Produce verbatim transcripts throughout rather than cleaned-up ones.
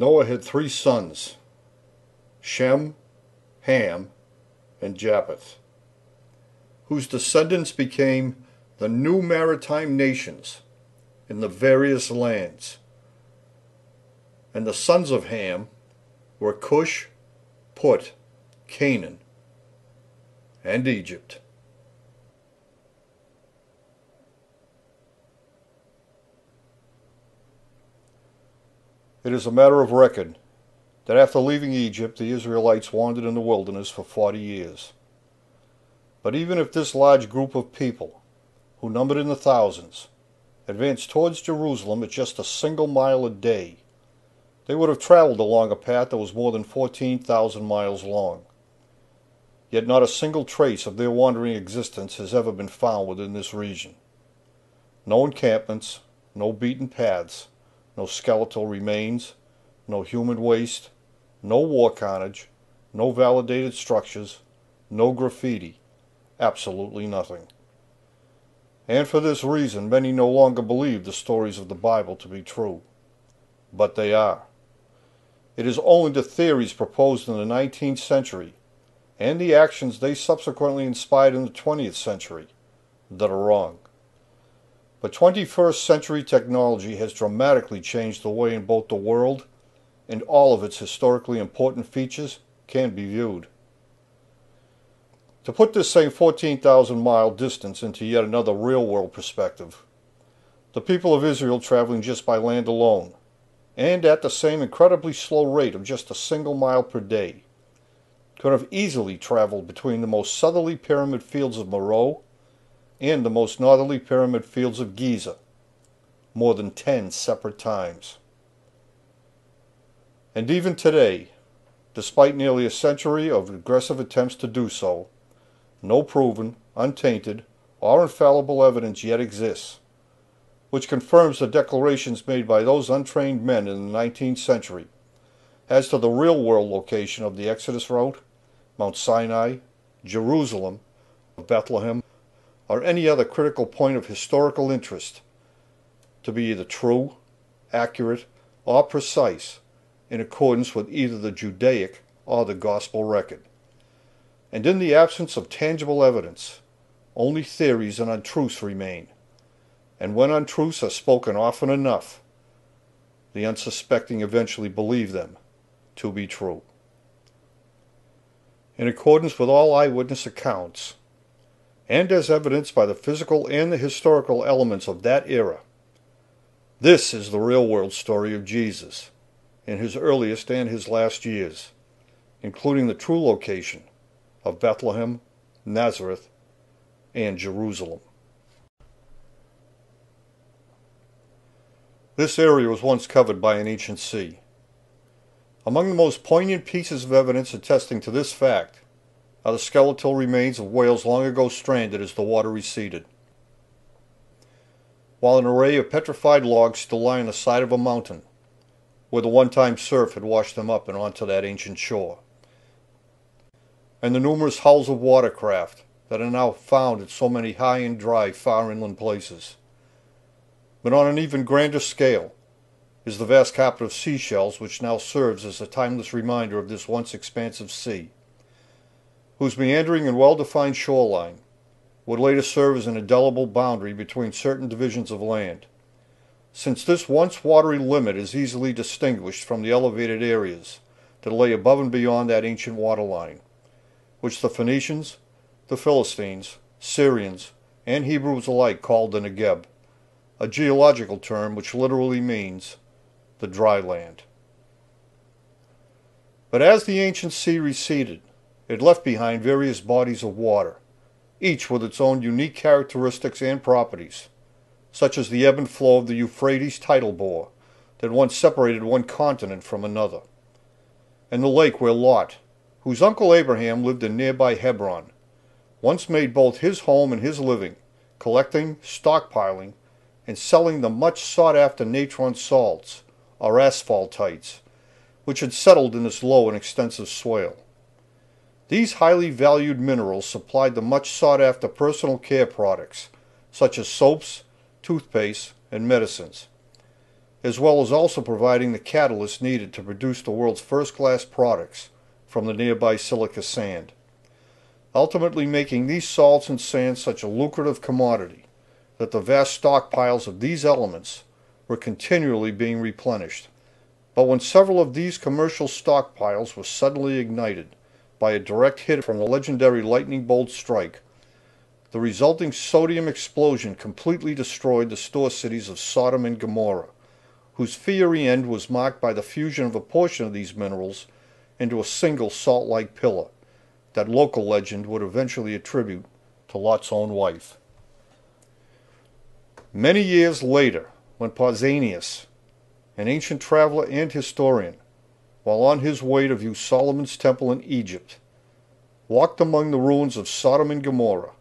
Noah had three sons, Shem, Ham, and Japheth, whose descendants became the new maritime nations in the various lands. And the sons of Ham were Cush, Put, Canaan, and Egypt. It is a matter of record that after leaving Egypt, the Israelites wandered in the wilderness for forty years. But even if this large group of people, who numbered in the thousands, advanced towards Jerusalem at just a single mile a day, they would have traveled along a path that was more than fourteen thousand miles long. Yet not a single trace of their wandering existence has ever been found within this region. No encampments, no beaten paths, no skeletal remains, no human waste, no war carnage, no validated structures, no graffiti, absolutely nothing. And for this reason, many no longer believe the stories of the Bible to be true. But they are. It is only the theories proposed in the nineteenth century, and the actions they subsequently inspired in the twentieth century, that are wrong. But twenty-first century technology has dramatically changed the way in both the world and all of its historically important features can be viewed. To put this same fourteen thousand mile distance into yet another real world perspective, the people of Israel traveling just by land alone, and at the same incredibly slow rate of just a single mile per day, could have easily traveled between the most southerly pyramid fields of Meroe and the most northerly pyramid fields of Giza more than ten separate times. And even today, despite nearly a century of aggressive attempts to do so, no proven, untainted, or infallible evidence yet exists, which confirms the declarations made by those untrained men in the nineteenth century as to the real-world location of the Exodus route, Mount Sinai, Jerusalem, Bethlehem, or any other critical point of historical interest, to be either true, accurate, or precise in accordance with either the Judaic or the Gospel record. And in the absence of tangible evidence, only theories and untruths remain. And when untruths are spoken often enough, the unsuspecting eventually believe them to be true. In accordance with all eyewitness accounts, and as evidenced by the physical and the historical elements of that era, this is the real-world story of Jesus, in his earliest and his last years, including the true location of Bethlehem, Nazareth, and Jerusalem. This area was once covered by an ancient sea. Among the most poignant pieces of evidence attesting to this fact are the skeletal remains of whales long ago stranded as the water receded, while an array of petrified logs still lie on the side of a mountain, where the one-time surf had washed them up and onto that ancient shore, and the numerous hulls of watercraft that are now found at so many high and dry, far inland places. But on an even grander scale is the vast carpet of seashells which now serves as a timeless reminder of this once expansive sea, whose meandering and well-defined shoreline would later serve as an indelible boundary between certain divisions of land, since this once watery limit is easily distinguished from the elevated areas that lay above and beyond that ancient waterline, which the Phoenicians, the Philistines, Syrians, and Hebrews alike called the Negeb, a geological term which literally means the dry land. But as the ancient sea receded, it left behind various bodies of water, each with its own unique characteristics and properties, such as the ebb and flow of the Euphrates tidal bore that once separated one continent from another, and the lake where Lot, whose uncle Abraham lived in nearby Hebron, once made both his home and his living, collecting, stockpiling, and selling the much sought-after natron salts, or asphaltites, which had settled in this low and extensive swale. These highly valued minerals supplied the much sought-after personal care products, such as soaps, toothpaste, and medicines, as well as also providing the catalyst needed to produce the world's first-class products from the nearby silica sand, ultimately making these salts and sands such a lucrative commodity that the vast stockpiles of these elements were continually being replenished. But when several of these commercial stockpiles were suddenly ignited by a direct hit from the legendary lightning bolt strike, the resulting sodium explosion completely destroyed the store cities of Sodom and Gomorrah, whose fiery end was marked by the fusion of a portion of these minerals into a single salt-like pillar that local legend would eventually attribute to Lot's own wife. Many years later, when Pausanias, an ancient traveler and historian, while on his way to view Solomon's temple in Egypt, walked among the ruins of Sodom and Gomorrah,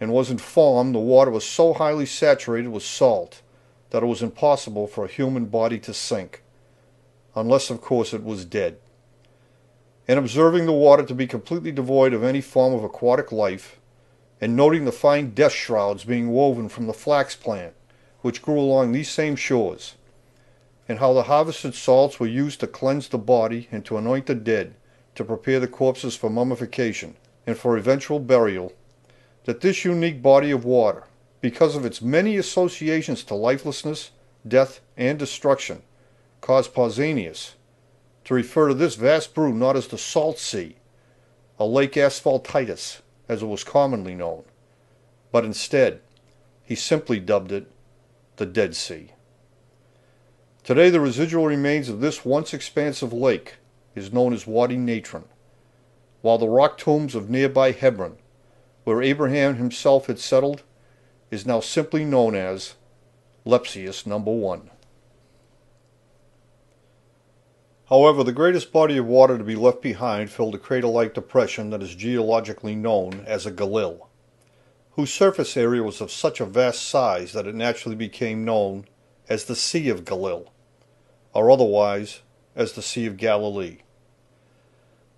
and was informed the water was so highly saturated with salt that it was impossible for a human body to sink, unless of course it was dead. And observing the water to be completely devoid of any form of aquatic life, and noting the fine death shrouds being woven from the flax plant which grew along these same shores, and how the harvested salts were used to cleanse the body and to anoint the dead, to prepare the corpses for mummification and for eventual burial, that this unique body of water, because of its many associations to lifelessness, death, and destruction, caused Pausanias to refer to this vast brew not as the Salt Sea, a Lake Asphaltitis, as it was commonly known, but instead, he simply dubbed it the Dead Sea. Today, the residual remains of this once expansive lake is known as Wadi Natron, while the rock tombs of nearby Hebron, where Abraham himself had settled, is now simply known as Lepsius Number One. However, the greatest body of water to be left behind filled a crater-like depression that is geologically known as a Galil, whose surface area was of such a vast size that it naturally became known as the Sea of Galil, or otherwise as the Sea of Galilee.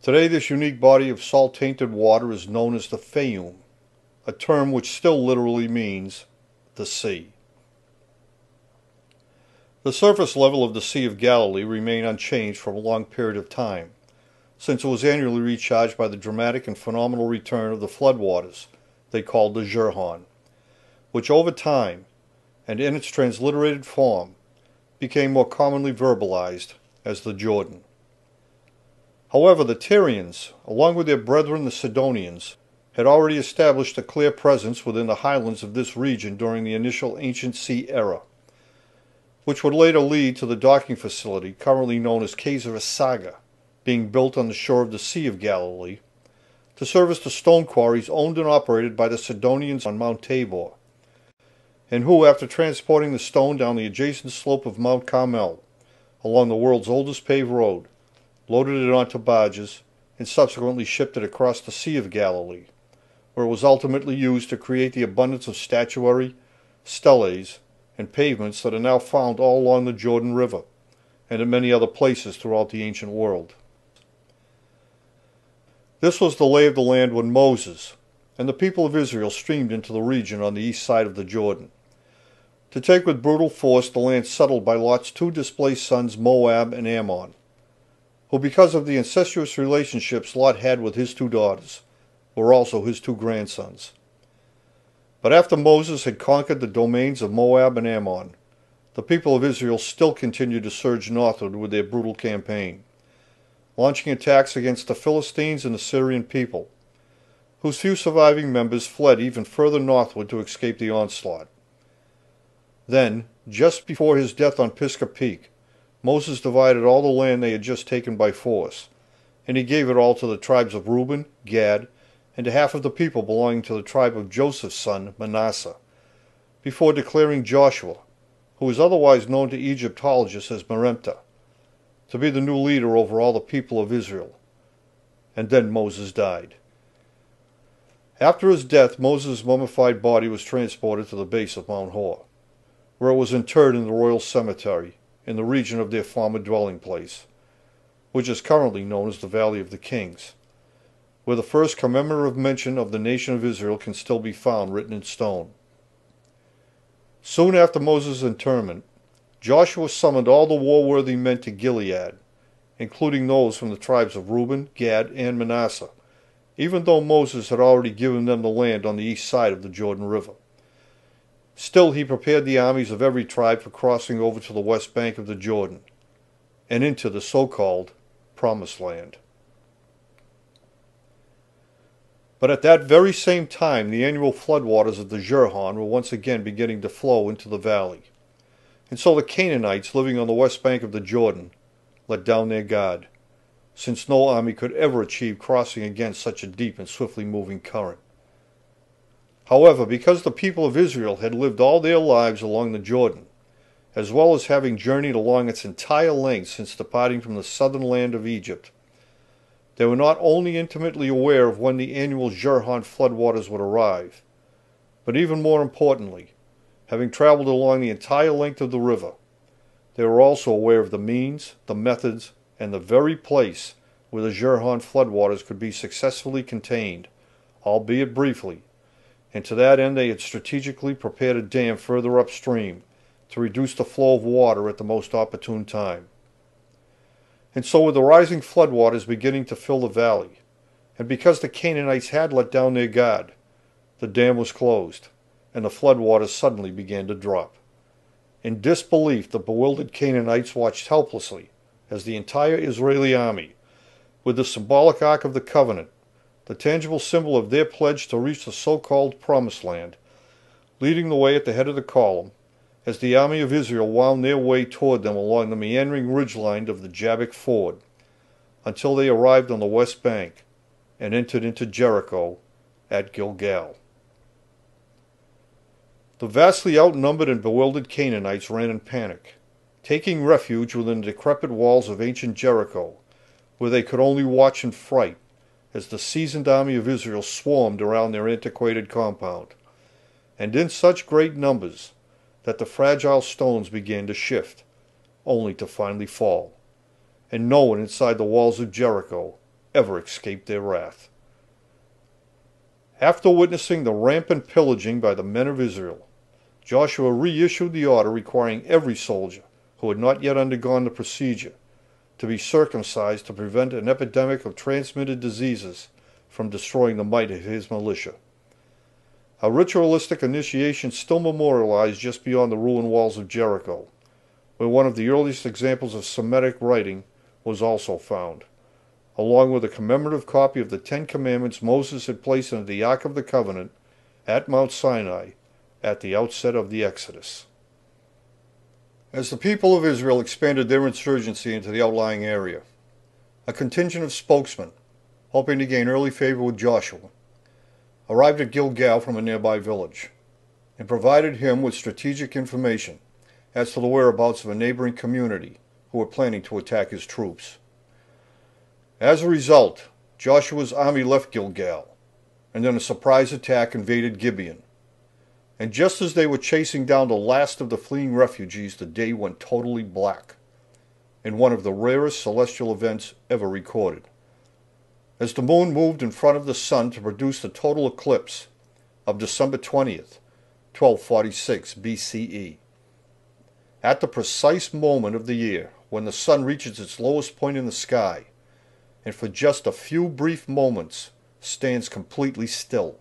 Today, this unique body of salt-tainted water is known as the Fayum, a term which still literally means the sea. The surface level of the Sea of Galilee remained unchanged for a long period of time, since it was annually recharged by the dramatic and phenomenal return of the floodwaters they called the Jirhon, which over time, and in its transliterated form, became more commonly verbalized as the Jordan. However, the Tyrians, along with their brethren the Sidonians, had already established a clear presence within the highlands of this region during the initial Ancient Sea era, which would later lead to the docking facility currently known as Caesarea Saga being built on the shore of the Sea of Galilee to service the stone quarries owned and operated by the Sidonians on Mount Tabor, and who, after transporting the stone down the adjacent slope of Mount Carmel along the world's oldest paved road, loaded it onto barges and subsequently shipped it across the Sea of Galilee, where it was ultimately used to create the abundance of statuary, steles, and pavements that are now found all along the Jordan River and in many other places throughout the ancient world. This was the lay of the land when Moses and the people of Israel streamed into the region on the east side of the Jordan, to take with brutal force the land settled by Lot's two displaced sons Moab and Ammon, who, because of the incestuous relationships Lot had with his two daughters, were also his two grandsons. But after Moses had conquered the domains of Moab and Ammon, the people of Israel still continued to surge northward with their brutal campaign, launching attacks against the Philistines and the Syrian people, whose few surviving members fled even further northward to escape the onslaught. Then, just before his death on Pisgah Peak, Moses divided all the land they had just taken by force, and he gave it all to the tribes of Reuben, Gad, and to half of the people belonging to the tribe of Joseph's son, Manasseh, before declaring Joshua, who is otherwise known to Egyptologists as Meremptah, to be the new leader over all the people of Israel. And then Moses died. After his death, Moses' mummified body was transported to the base of Mount Hor, where it was interred in the royal cemetery in the region of their former dwelling place, which is currently known as the Valley of the Kings, where the first commemorative mention of the nation of Israel can still be found written in stone. Soon after Moses' interment, Joshua summoned all the war-worthy men to Gilead, including those from the tribes of Reuben, Gad, and Manasseh, even though Moses had already given them the land on the east side of the Jordan River. Still, he prepared the armies of every tribe for crossing over to the west bank of the Jordan and into the so-called Promised Land. But at that very same time, the annual floodwaters of the Jurhon were once again beginning to flow into the valley. And so the Canaanites living on the west bank of the Jordan let down their guard, since no army could ever achieve crossing against such a deep and swiftly moving current. However, because the people of Israel had lived all their lives along the Jordan, as well as having journeyed along its entire length since departing from the southern land of Egypt, they were not only intimately aware of when the annual Jurhon floodwaters would arrive, but even more importantly, having traveled along the entire length of the river, they were also aware of the means, the methods, and the very place where the Jurhon floodwaters could be successfully contained, albeit briefly, and to that end they had strategically prepared a dam further upstream to reduce the flow of water at the most opportune time. And so with the rising floodwaters beginning to fill the valley, and because the Canaanites had let down their guard, the dam was closed, and the floodwaters suddenly began to drop. In disbelief, the bewildered Canaanites watched helplessly as the entire Israeli army, with the symbolic Ark of the Covenant, the tangible symbol of their pledge to reach the so-called Promised Land, leading the way at the head of the column, as the army of Israel wound their way toward them along the meandering ridgeline of the Jabbok Ford, until they arrived on the west bank and entered into Jericho at Gilgal. The vastly outnumbered and bewildered Canaanites ran in panic, taking refuge within the decrepit walls of ancient Jericho, where they could only watch in fright as the seasoned army of Israel swarmed around their antiquated compound, and in such great numbers that the fragile stones began to shift, only to finally fall, and no one inside the walls of Jericho ever escaped their wrath. After witnessing the rampant pillaging by the men of Israel, Joshua reissued the order requiring every soldier who had not yet undergone the procedure to be circumcised to prevent an epidemic of transmitted diseases from destroying the might of his militia. A ritualistic initiation still memorialized just beyond the ruined walls of Jericho, where one of the earliest examples of Semitic writing was also found, along with a commemorative copy of the Ten Commandments Moses had placed under the Ark of the Covenant at Mount Sinai at the outset of the Exodus. As the people of Israel expanded their insurgency into the outlying area, a contingent of spokesmen, hoping to gain early favor with Joshua, arrived at Gilgal from a nearby village, and provided him with strategic information as to the whereabouts of a neighboring community who were planning to attack his troops. As a result, Joshua's army left Gilgal, and then a surprise attack invaded Gibeon. And just as they were chasing down the last of the fleeing refugees, the day went totally black, in one of the rarest celestial events ever recorded. As the moon moved in front of the sun to produce the total eclipse of December twentieth, twelve forty-six B C E. At the precise moment of the year when the sun reaches its lowest point in the sky, and for just a few brief moments stands completely still,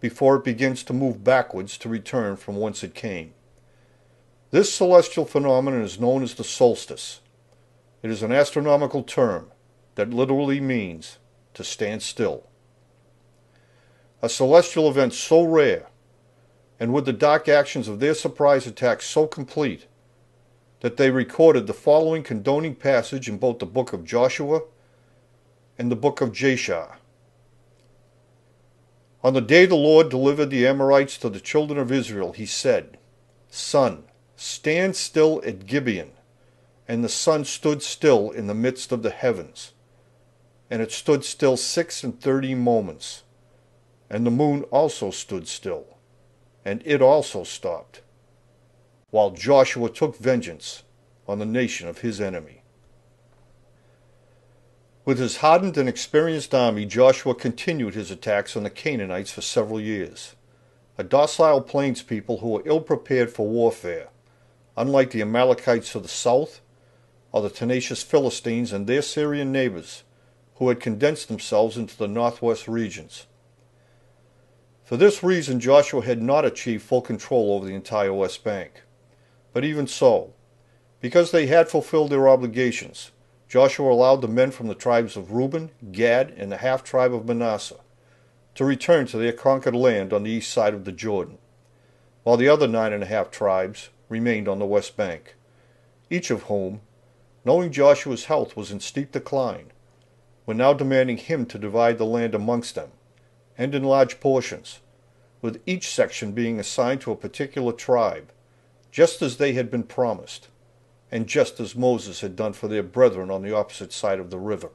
before it begins to move backwards to return from whence it came. This celestial phenomenon is known as the solstice. It is an astronomical term that literally means to stand still. A celestial event so rare, and with the dark actions of their surprise attack so complete, that they recorded the following condoning passage in both the book of Joshua and the book of Jashar. On the day the Lord delivered the Amorites to the children of Israel, he said, "Sun, stand still at Gibeon." And the sun stood still in the midst of the heavens, and it stood still six and thirty moments. And the moon also stood still, and it also stopped, while Joshua took vengeance on the nation of his enemy. With his hardened and experienced army, Joshua continued his attacks on the Canaanites for several years, a docile plains people who were ill prepared for warfare, unlike the Amalekites to the south, or the tenacious Philistines and their Syrian neighbors, who had condensed themselves into the northwest regions. For this reason, Joshua had not achieved full control over the entire West Bank. But even so, because they had fulfilled their obligations, Joshua allowed the men from the tribes of Reuben, Gad, and the half-tribe of Manasseh to return to their conquered land on the east side of the Jordan, while the other nine and a half tribes remained on the West Bank, each of whom, knowing Joshua's health was in steep decline, were now demanding him to divide the land amongst them, and in large portions, with each section being assigned to a particular tribe, just as they had been promised, and just as Moses had done for their brethren on the opposite side of the river.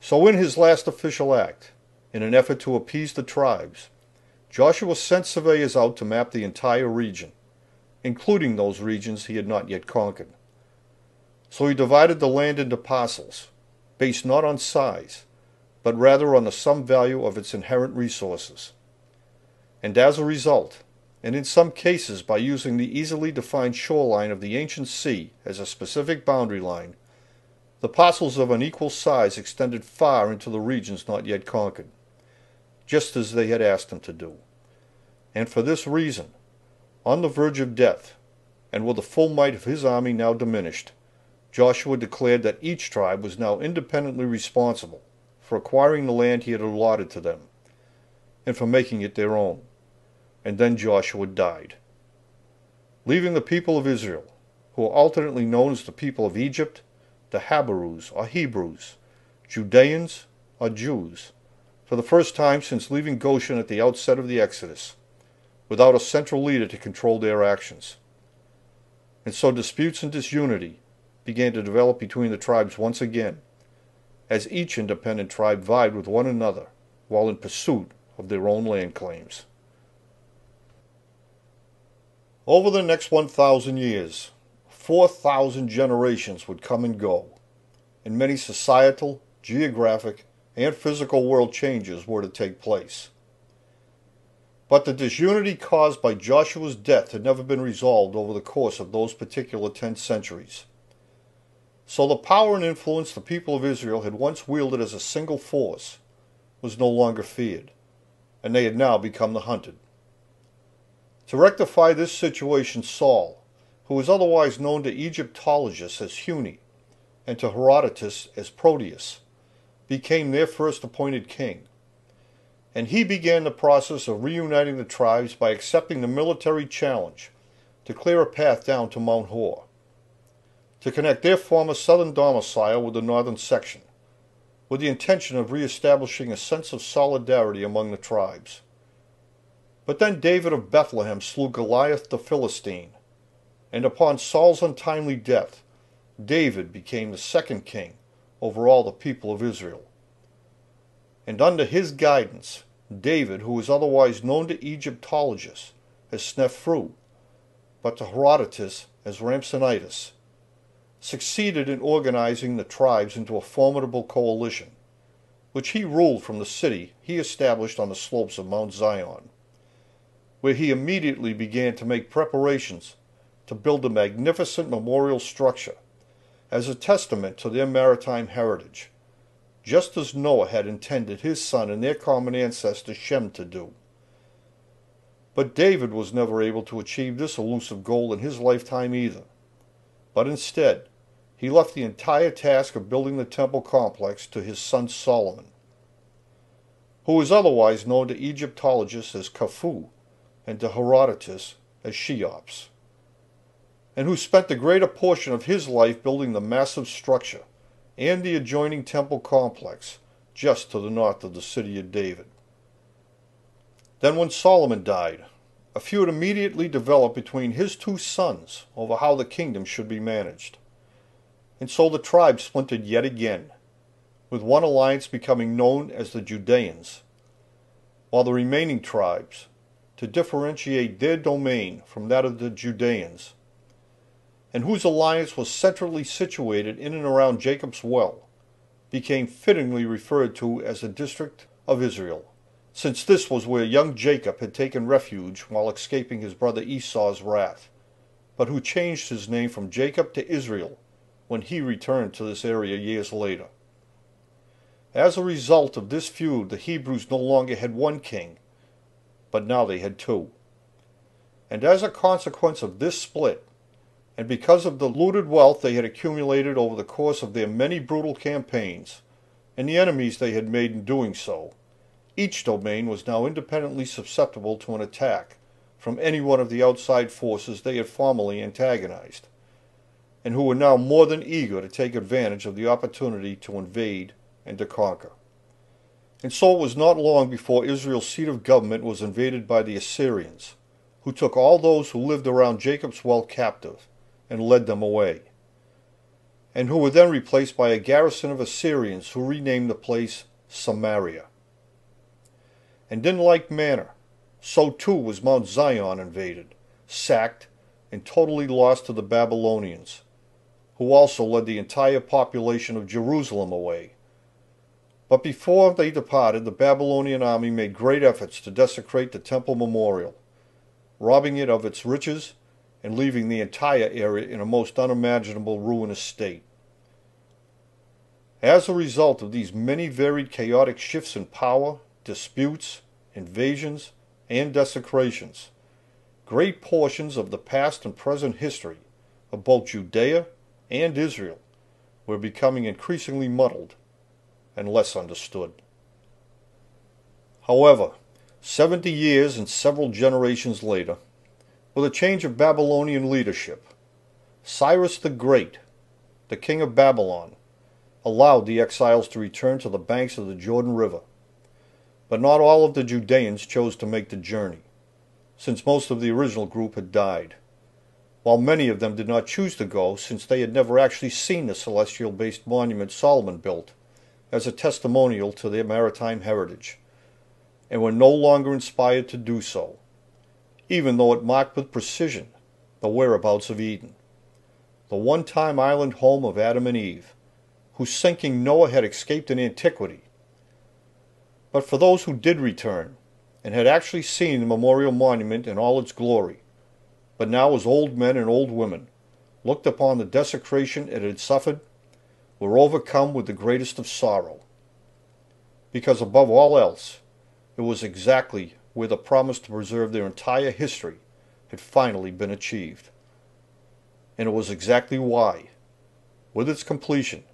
So in his last official act, in an effort to appease the tribes, Joshua sent surveyors out to map the entire region, including those regions he had not yet conquered. So he divided the land into parcels, based not on size, but rather on the sum value of its inherent resources. And as a result, and in some cases by using the easily defined shoreline of the ancient sea as a specific boundary line, the parcels of unequal size extended far into the regions not yet conquered, just as they had asked him to do. And for this reason, on the verge of death, and with the full might of his army now diminished, Joshua declared that each tribe was now independently responsible for acquiring the land he had allotted to them, and for making it their own. And then Joshua died, leaving the people of Israel, who are alternately known as the people of Egypt, the Habarus or Hebrews, Judeans or Jews, for the first time since leaving Goshen at the outset of the Exodus, without a central leader to control their actions. And so disputes and disunity began to develop between the tribes once again, as each independent tribe vied with one another while in pursuit of their own land claims. Over the next one thousand years, four thousand generations would come and go, and many societal, geographic, and physical world changes were to take place. But the disunity caused by Joshua's death had never been resolved over the course of those particular ten centuries. So the power and influence the people of Israel had once wielded as a single force was no longer feared, and they had now become the hunted. To rectify this situation, Saul, who is otherwise known to Egyptologists as Huni, and to Herodotus as Proteus, became their first appointed king, and he began the process of reuniting the tribes by accepting the military challenge to clear a path down to Mount Hor, to connect their former southern domicile with the northern section, with the intention of re-establishing a sense of solidarity among the tribes. But then David of Bethlehem slew Goliath the Philistine, and upon Saul's untimely death, David became the second king over all the people of Israel. And under his guidance, David, who is otherwise known to Egyptologists as Sneferu, but to Herodotus as Ramsinitis, succeeded in organizing the tribes into a formidable coalition, which he ruled from the city he established on the slopes of Mount Zion, where he immediately began to make preparations to build a magnificent memorial structure as a testament to their maritime heritage, just as Noah had intended his son and their common ancestor Shem to do. But David was never able to achieve this elusive goal in his lifetime either, but instead he left the entire task of building the temple complex to his son Solomon, who is otherwise known to Egyptologists as Khufu, and to Herodotus as Cheops, and who spent the greater portion of his life building the massive structure and the adjoining temple complex just to the north of the city of David. Then when Solomon died, a feud immediately developed between his two sons over how the kingdom should be managed, and so the tribe splintered yet again, with one alliance becoming known as the Judeans, while the remaining tribes, to differentiate their domain from that of the Judeans, and whose alliance was centrally situated in and around Jacob's well, became fittingly referred to as the district of Israel, since this was where young Jacob had taken refuge while escaping his brother Esau's wrath, but who changed his name from Jacob to Israel when he returned to this area years later. As a result of this feud, the Hebrews no longer had one king, but now they had two. And as a consequence of this split, and because of the looted wealth they had accumulated over the course of their many brutal campaigns, and the enemies they had made in doing so, each domain was now independently susceptible to an attack from any one of the outside forces they had formerly antagonized, and who were now more than eager to take advantage of the opportunity to invade and to conquer. And so it was not long before Israel's seat of government was invaded by the Assyrians, who took all those who lived around Jacob's well captive and led them away, and who were then replaced by a garrison of Assyrians who renamed the place Samaria. And in like manner, so too was Mount Zion invaded, sacked, and totally lost to the Babylonians, who also led the entire population of Jerusalem away. But before they departed, the Babylonian army made great efforts to desecrate the temple memorial, robbing it of its riches and leaving the entire area in a most unimaginable ruinous state. As a result of these many varied chaotic shifts in power, disputes, invasions, and desecrations, great portions of the past and present history of both Judea and Israel were becoming increasingly muddled and less understood. However, seventy years and several generations later, with a change of Babylonian leadership, Cyrus the Great, the king of Babylon, allowed the exiles to return to the banks of the Jordan River. But not all of the Judeans chose to make the journey, since most of the original group had died, while many of them did not choose to go since they had never actually seen the celestial-based monument Solomon built as a testimonial to their maritime heritage, and were no longer inspired to do so, even though it marked with precision the whereabouts of Eden, the one-time island home of Adam and Eve, whose sinking Noah had escaped in antiquity. But for those who did return, and had actually seen the memorial monument in all its glory, but now as old men and old women looked upon the desecration it had suffered, were overcome with the greatest of sorrow, because above all else, it was exactly where the promise to preserve their entire history had finally been achieved. And it was exactly why, with its completion,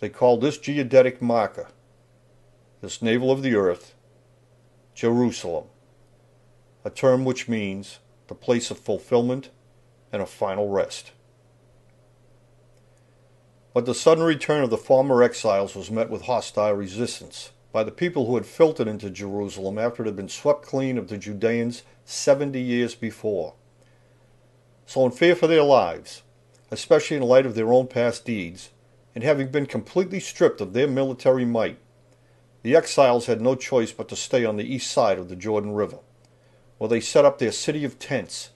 they called this geodetic marker, this navel of the earth, Jerusalem, a term which means the place of fulfillment and a final rest. But the sudden return of the former exiles was met with hostile resistance by the people who had filtered into Jerusalem after it had been swept clean of the Judeans seventy years before. So in fear for their lives, especially in light of their own past deeds, and having been completely stripped of their military might, the exiles had no choice but to stay on the east side of the Jordan River, where they set up their city of tents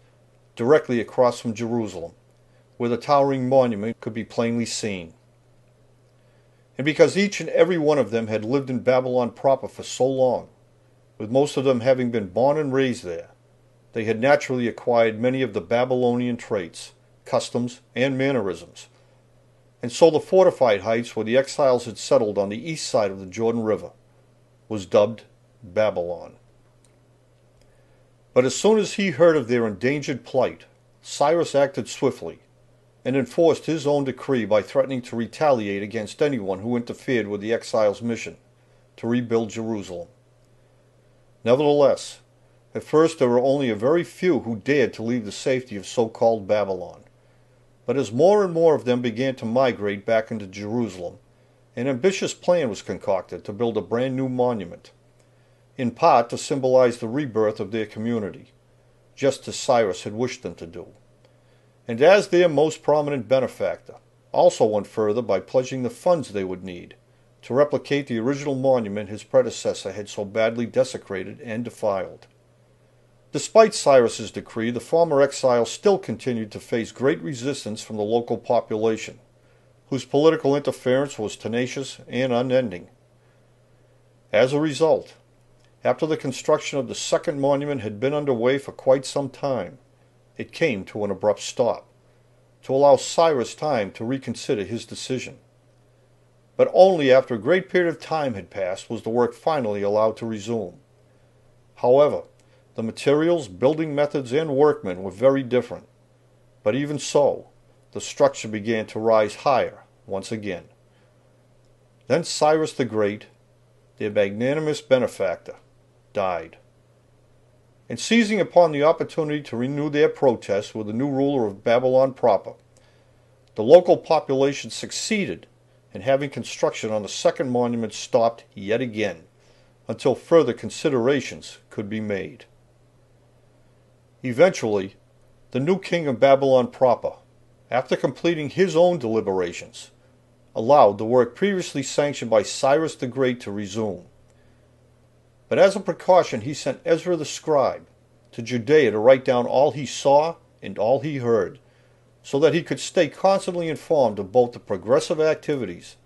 directly across from Jerusalem, where the towering monument could be plainly seen. And because each and every one of them had lived in Babylon proper for so long, with most of them having been born and raised there, they had naturally acquired many of the Babylonian traits, customs, and mannerisms. And so the fortified heights where the exiles had settled on the east side of the Jordan River was dubbed Babylon. But as soon as he heard of their endangered plight, Cyrus acted swiftly, and enforced his own decree by threatening to retaliate against anyone who interfered with the exiles' mission to rebuild Jerusalem. Nevertheless, at first there were only a very few who dared to leave the safety of so-called Babylon. But as more and more of them began to migrate back into Jerusalem, an ambitious plan was concocted to build a brand new monument, in part to symbolize the rebirth of their community, just as Cyrus had wished them to do. And as their most prominent benefactor, also went further by pledging the funds they would need to replicate the original monument his predecessor had so badly desecrated and defiled. Despite Cyrus's decree, the former exiles still continued to face great resistance from the local population, whose political interference was tenacious and unending. As a result, after the construction of the second monument had been underway for quite some time, it came to an abrupt stop, to allow Cyrus time to reconsider his decision. But only after a great period of time had passed was the work finally allowed to resume. However, the materials, building methods, and workmen were very different. But even so, the structure began to rise higher once again. Then Cyrus the Great, their magnanimous benefactor, died. And seizing upon the opportunity to renew their protests with the new ruler of Babylon proper, the local population succeeded in having construction on the second monument stopped yet again, until further considerations could be made. Eventually, the new king of Babylon proper, after completing his own deliberations, allowed the work previously sanctioned by Cyrus the Great to resume. But as a precaution, he sent Ezra the scribe to Judea to write down all he saw and all he heard, so that he could stay constantly informed of both the progressive activities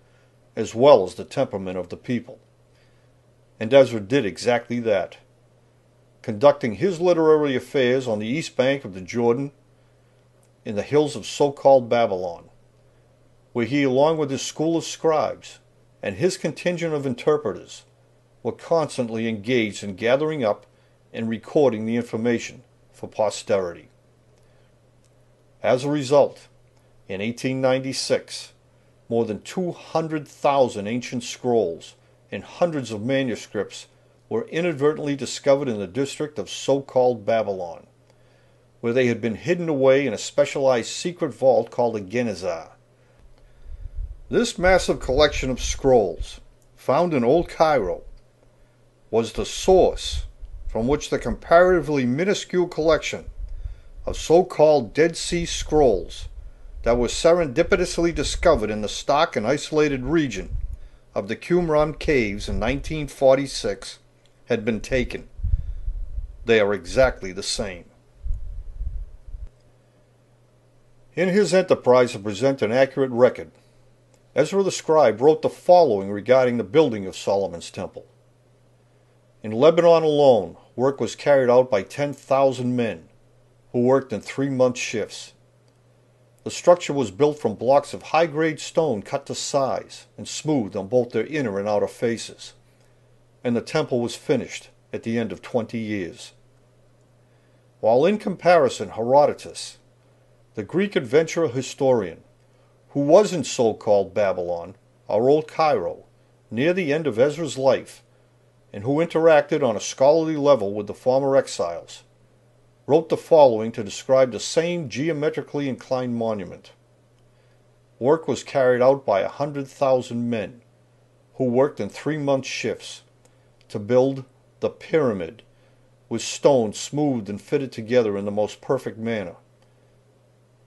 as well as the temperament of the people. And Ezra did exactly that, conducting his literary affairs on the east bank of the Jordan in the hills of so-called Babylon, where he, along with his school of scribes and his contingent of interpreters, were constantly engaged in gathering up and recording the information for posterity. As a result, in eighteen ninety-six, more than two hundred thousand ancient scrolls and hundreds of manuscripts were inadvertently discovered in the district of so-called Babylon, where they had been hidden away in a specialized secret vault called a Genizah. This massive collection of scrolls, found in Old Cairo, was the source from which the comparatively minuscule collection of so-called Dead Sea Scrolls that were serendipitously discovered in the stark and isolated region of the Qumran Caves in nineteen forty-six had been taken. They are exactly the same. In his enterprise to present an accurate record, Ezra the scribe wrote the following regarding the building of Solomon's temple. In Lebanon alone, work was carried out by ten thousand men, who worked in three-month shifts. The structure was built from blocks of high-grade stone cut to size and smoothed on both their inner and outer faces, and the temple was finished at the end of twenty years. While in comparison, Herodotus, the Greek adventurer historian, who was in so-called Babylon, or Old Cairo, near the end of Ezra's life, and who interacted on a scholarly level with the former exiles, wrote the following to describe the same geometrically inclined monument. Work was carried out by a hundred thousand men, who worked in three-month shifts, to build the pyramid, with stone smoothed and fitted together in the most perfect manner.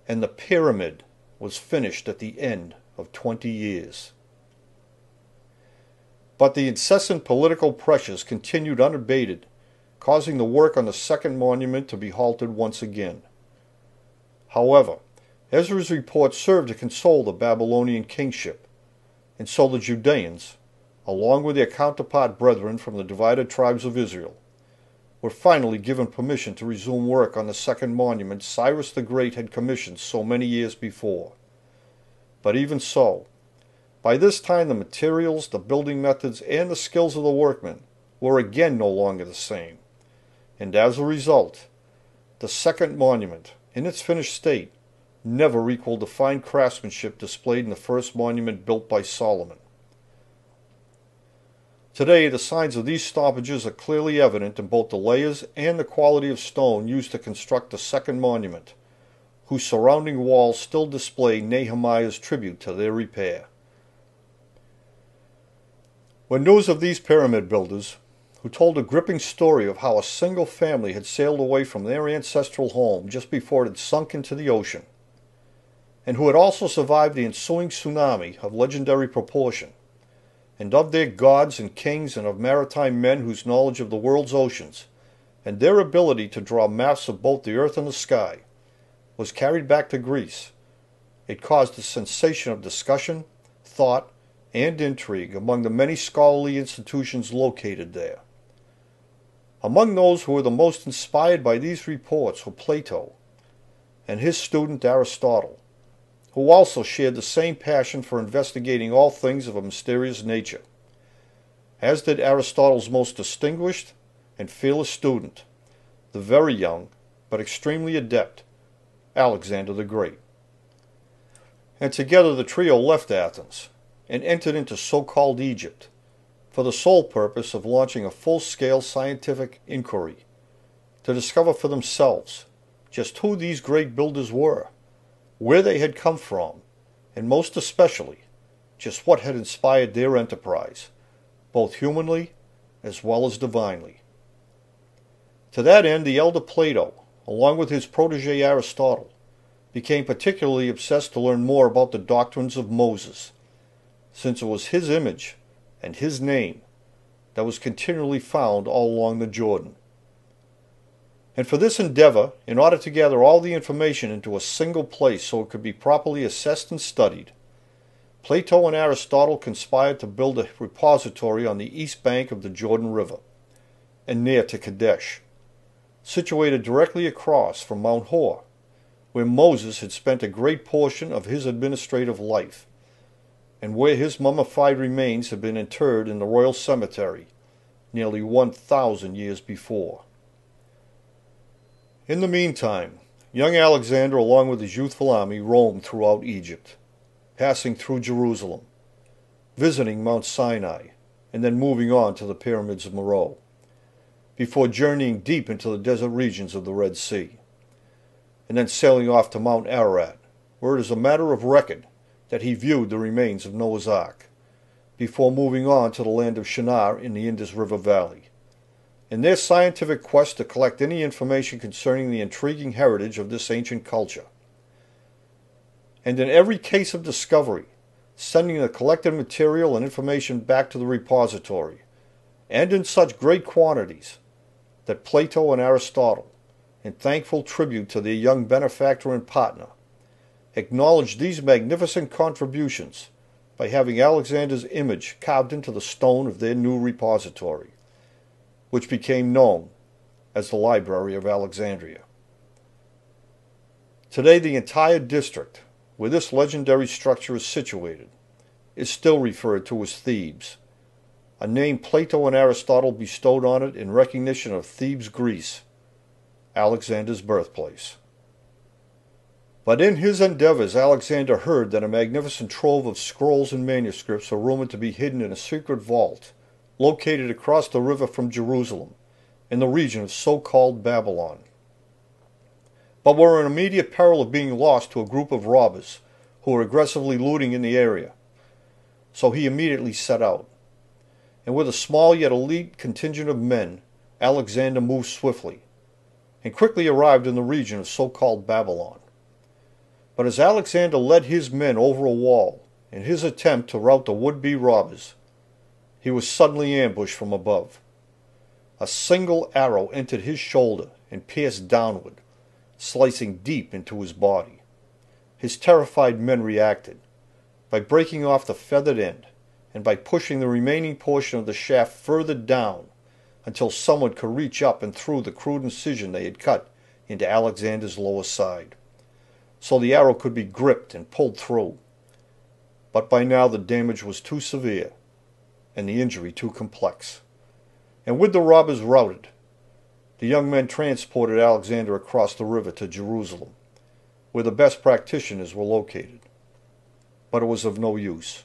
And the pyramid was finished at the end of twenty years. But the incessant political pressures continued unabated, causing the work on the second monument to be halted once again. However, Ezra's report served to console the Babylonian kingship, and so the Judeans, along with their counterpart brethren from the divided tribes of Israel, were finally given permission to resume work on the second monument Cyrus the Great had commissioned so many years before. But even so, by this time the materials, the building methods, and the skills of the workmen were again no longer the same, and as a result, the second monument, in its finished state, never equaled the fine craftsmanship displayed in the first monument built by Solomon. Today, the signs of these stoppages are clearly evident in both the layers and the quality of stone used to construct the second monument, whose surrounding walls still display Nehemiah's tribute to their repair. When news of these pyramid builders, who told a gripping story of how a single family had sailed away from their ancestral home just before it had sunk into the ocean, and who had also survived the ensuing tsunami of legendary proportion, and of their gods and kings and of maritime men whose knowledge of the world's oceans and their ability to draw maps of both the earth and the sky was carried back to Greece, it caused a sensation of discussion, thought, and intrigue among the many scholarly institutions located there. Among those who were the most inspired by these reports were Plato, and his student Aristotle, who also shared the same passion for investigating all things of a mysterious nature, as did Aristotle's most distinguished and fearless student, the very young but extremely adept Alexander the Great. And together the trio left Athens and entered into so-called Egypt for the sole purpose of launching a full-scale scientific inquiry to discover for themselves just who these great builders were, where they had come from, and most especially just what had inspired their enterprise, both humanly as well as divinely. To that end, the elder Plato, along with his protege Aristotle, became particularly obsessed to learn more about the doctrines of Moses, since it was his image and his name that was continually found all along the Jordan. And for this endeavor, in order to gather all the information into a single place so it could be properly assessed and studied, Plato and Aristotle conspired to build a repository on the east bank of the Jordan River, and near to Kadesh, situated directly across from Mount Hor, where Moses had spent a great portion of his administrative life, and where his mummified remains had been interred in the royal cemetery nearly one thousand years before. In the meantime, young Alexander, along with his youthful army, roamed throughout Egypt, passing through Jerusalem, visiting Mount Sinai, and then moving on to the pyramids of Meroe, before journeying deep into the desert regions of the Red Sea, and then sailing off to Mount Ararat, where it is a matter of record that he viewed the remains of Noah's Ark, before moving on to the land of Shinar in the Indus River Valley, in their scientific quest to collect any information concerning the intriguing heritage of this ancient culture. And in every case of discovery, sending the collected material and information back to the repository, and in such great quantities that Plato and Aristotle, in thankful tribute to their young benefactor and partner, acknowledged these magnificent contributions by having Alexander's image carved into the stone of their new repository, which became known as the Library of Alexandria. Today, the entire district where this legendary structure is situated is still referred to as Thebes, a name Plato and Aristotle bestowed on it in recognition of Thebes, Greece, Alexander's birthplace. But in his endeavors, Alexander heard that a magnificent trove of scrolls and manuscripts are rumored to be hidden in a secret vault located across the river from Jerusalem, in the region of so-called Babylon, but were in immediate peril of being lost to a group of robbers who were aggressively looting in the area. So he immediately set out, and with a small yet elite contingent of men, Alexander moved swiftly, and quickly arrived in the region of so-called Babylon. But as Alexander led his men over a wall in his attempt to rout the would-be robbers, he was suddenly ambushed from above. A single arrow entered his shoulder and pierced downward, slicing deep into his body. His terrified men reacted by breaking off the feathered end and by pushing the remaining portion of the shaft further down until someone could reach up and through the crude incision they had cut into Alexander's lower side, so the arrow could be gripped and pulled through. But by now the damage was too severe, and the injury too complex, and with the robbers routed, the young men transported Alexander across the river to Jerusalem, where the best practitioners were located. But it was of no use.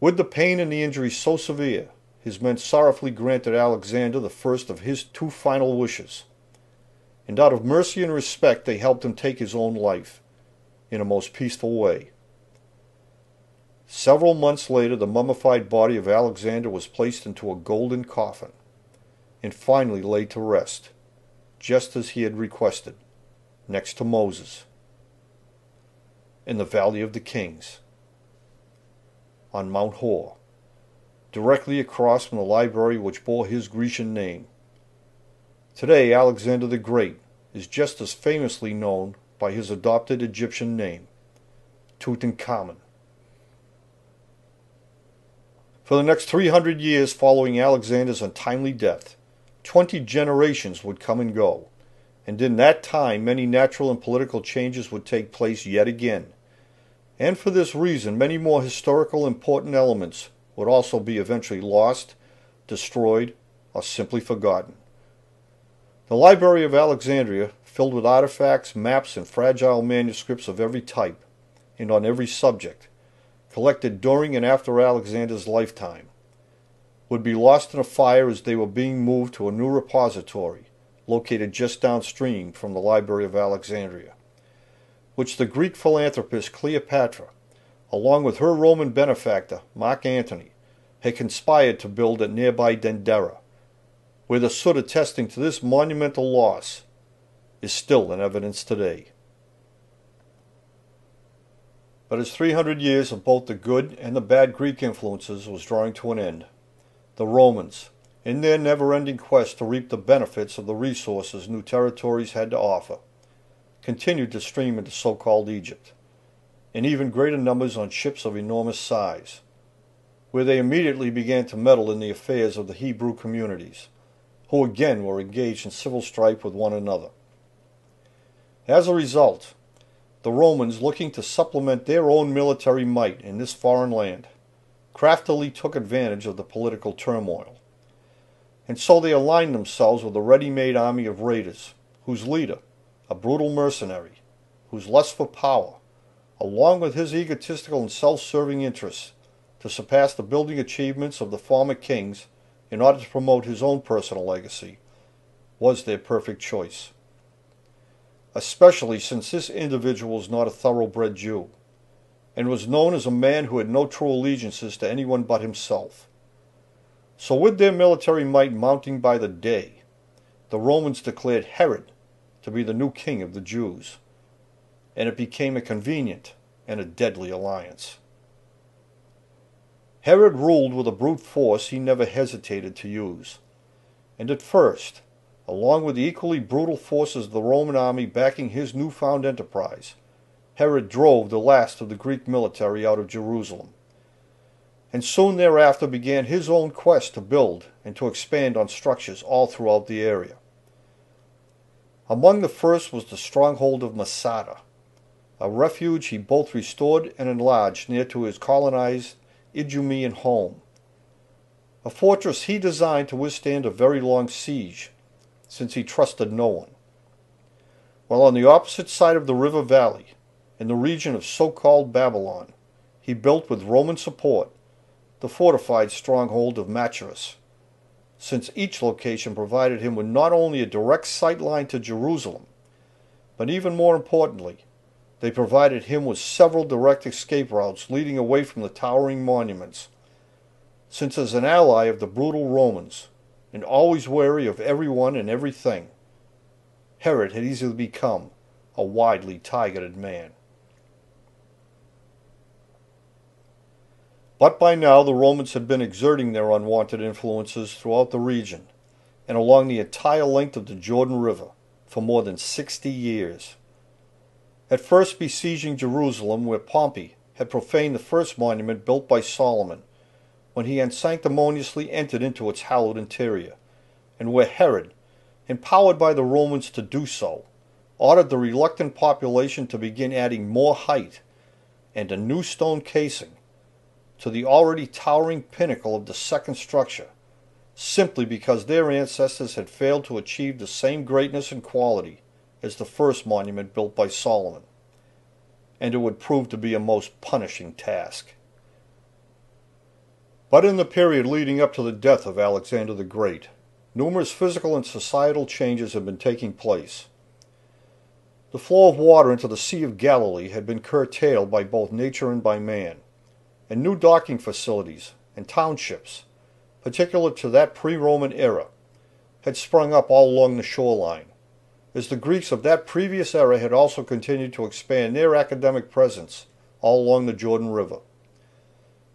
With the pain and the injury so severe, his men sorrowfully granted Alexander the first of his two final wishes, and out of mercy and respect they helped him take his own life in a most peaceful way. Several months later, the mummified body of Alexander was placed into a golden coffin and finally laid to rest, just as he had requested, next to Moses, in the Valley of the Kings, on Mount Hor, directly across from the library which bore his Grecian name. Today, Alexander the Great is just as famously known by his adopted Egyptian name, Tutankhamun. For the next three hundred years following Alexander's untimely death, twenty generations would come and go, and in that time many natural and political changes would take place yet again. And for this reason, many more historical important elements would also be eventually lost, destroyed, or simply forgotten. The Library of Alexandria, filled with artifacts, maps, and fragile manuscripts of every type, and on every subject, collected during and after Alexander's lifetime, would be lost in a fire as they were being moved to a new repository, located just downstream from the Library of Alexandria, which the Greek philanthropist Cleopatra, along with her Roman benefactor, Mark Antony, had conspired to build at nearby Dendera, where the soot attesting to this monumental loss is still in evidence today. But as three hundred years of both the good and the bad Greek influences was drawing to an end, the Romans, in their never-ending quest to reap the benefits of the resources new territories had to offer, continued to stream into so-called Egypt, in even greater numbers on ships of enormous size, where they immediately began to meddle in the affairs of the Hebrew communities, who again were engaged in civil strife with one another. As a result, the Romans, looking to supplement their own military might in this foreign land, craftily took advantage of the political turmoil, and so they aligned themselves with a ready-made army of raiders, whose leader, a brutal mercenary, whose lust for power, along with his egotistical and self-serving interests, to surpass the building achievements of the former kings in order to promote his own personal legacy, was their perfect choice, especially since this individual was not a thoroughbred Jew, and was known as a man who had no true allegiances to anyone but himself. So with their military might mounting by the day, the Romans declared Herod to be the new king of the Jews, and it became a convenient and a deadly alliance. Herod ruled with a brute force he never hesitated to use, and at first, along with the equally brutal forces of the Roman army backing his newfound enterprise, Herod drove the last of the Greek military out of Jerusalem, and soon thereafter began his own quest to build and to expand on structures all throughout the area. Among the first was the stronghold of Masada, a refuge he both restored and enlarged near to his colonized Idumean home, a fortress he designed to withstand a very long siege, since he trusted no one. While on the opposite side of the river valley, in the region of so-called Babylon, he built with Roman support the fortified stronghold of Machaerus, since each location provided him with not only a direct sight line to Jerusalem, but even more importantly, they provided him with several direct escape routes leading away from the towering monuments, since as an ally of the brutal Romans, and always wary of everyone and everything, Herod had easily become a widely targeted man. But by now the Romans had been exerting their unwanted influences throughout the region and along the entire length of the Jordan River for more than sixty years. At first besieging Jerusalem, where Pompey had profaned the first monument built by Solomon, when he unsanctimoniously entered into its hallowed interior, and where Herod, empowered by the Romans to do so, ordered the reluctant population to begin adding more height and a new stone casing to the already towering pinnacle of the second structure, simply because their ancestors had failed to achieve the same greatness and quality as the first monument built by Solomon, and it would prove to be a most punishing task. But in the period leading up to the death of Alexander the Great, numerous physical and societal changes had been taking place. The flow of water into the Sea of Galilee had been curtailed by both nature and by man, and new docking facilities and townships, particular to that pre-Roman era, had sprung up all along the shoreline, as the Greeks of that previous era had also continued to expand their academic presence all along the Jordan River,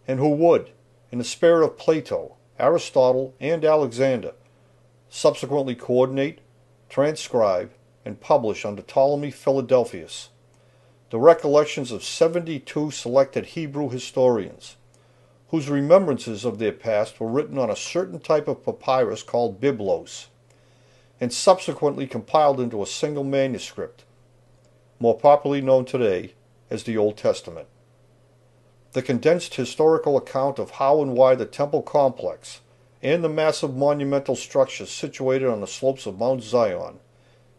and who would, in the spirit of Plato, Aristotle, and Alexander, subsequently coordinate, transcribe, and publish under Ptolemy Philadelphus the recollections of seventy-two selected Hebrew historians, whose remembrances of their past were written on a certain type of papyrus called biblos, and subsequently compiled into a single manuscript, more popularly known today as the Old Testament. The condensed historical account of how and why the temple complex and the massive monumental structures situated on the slopes of Mount Zion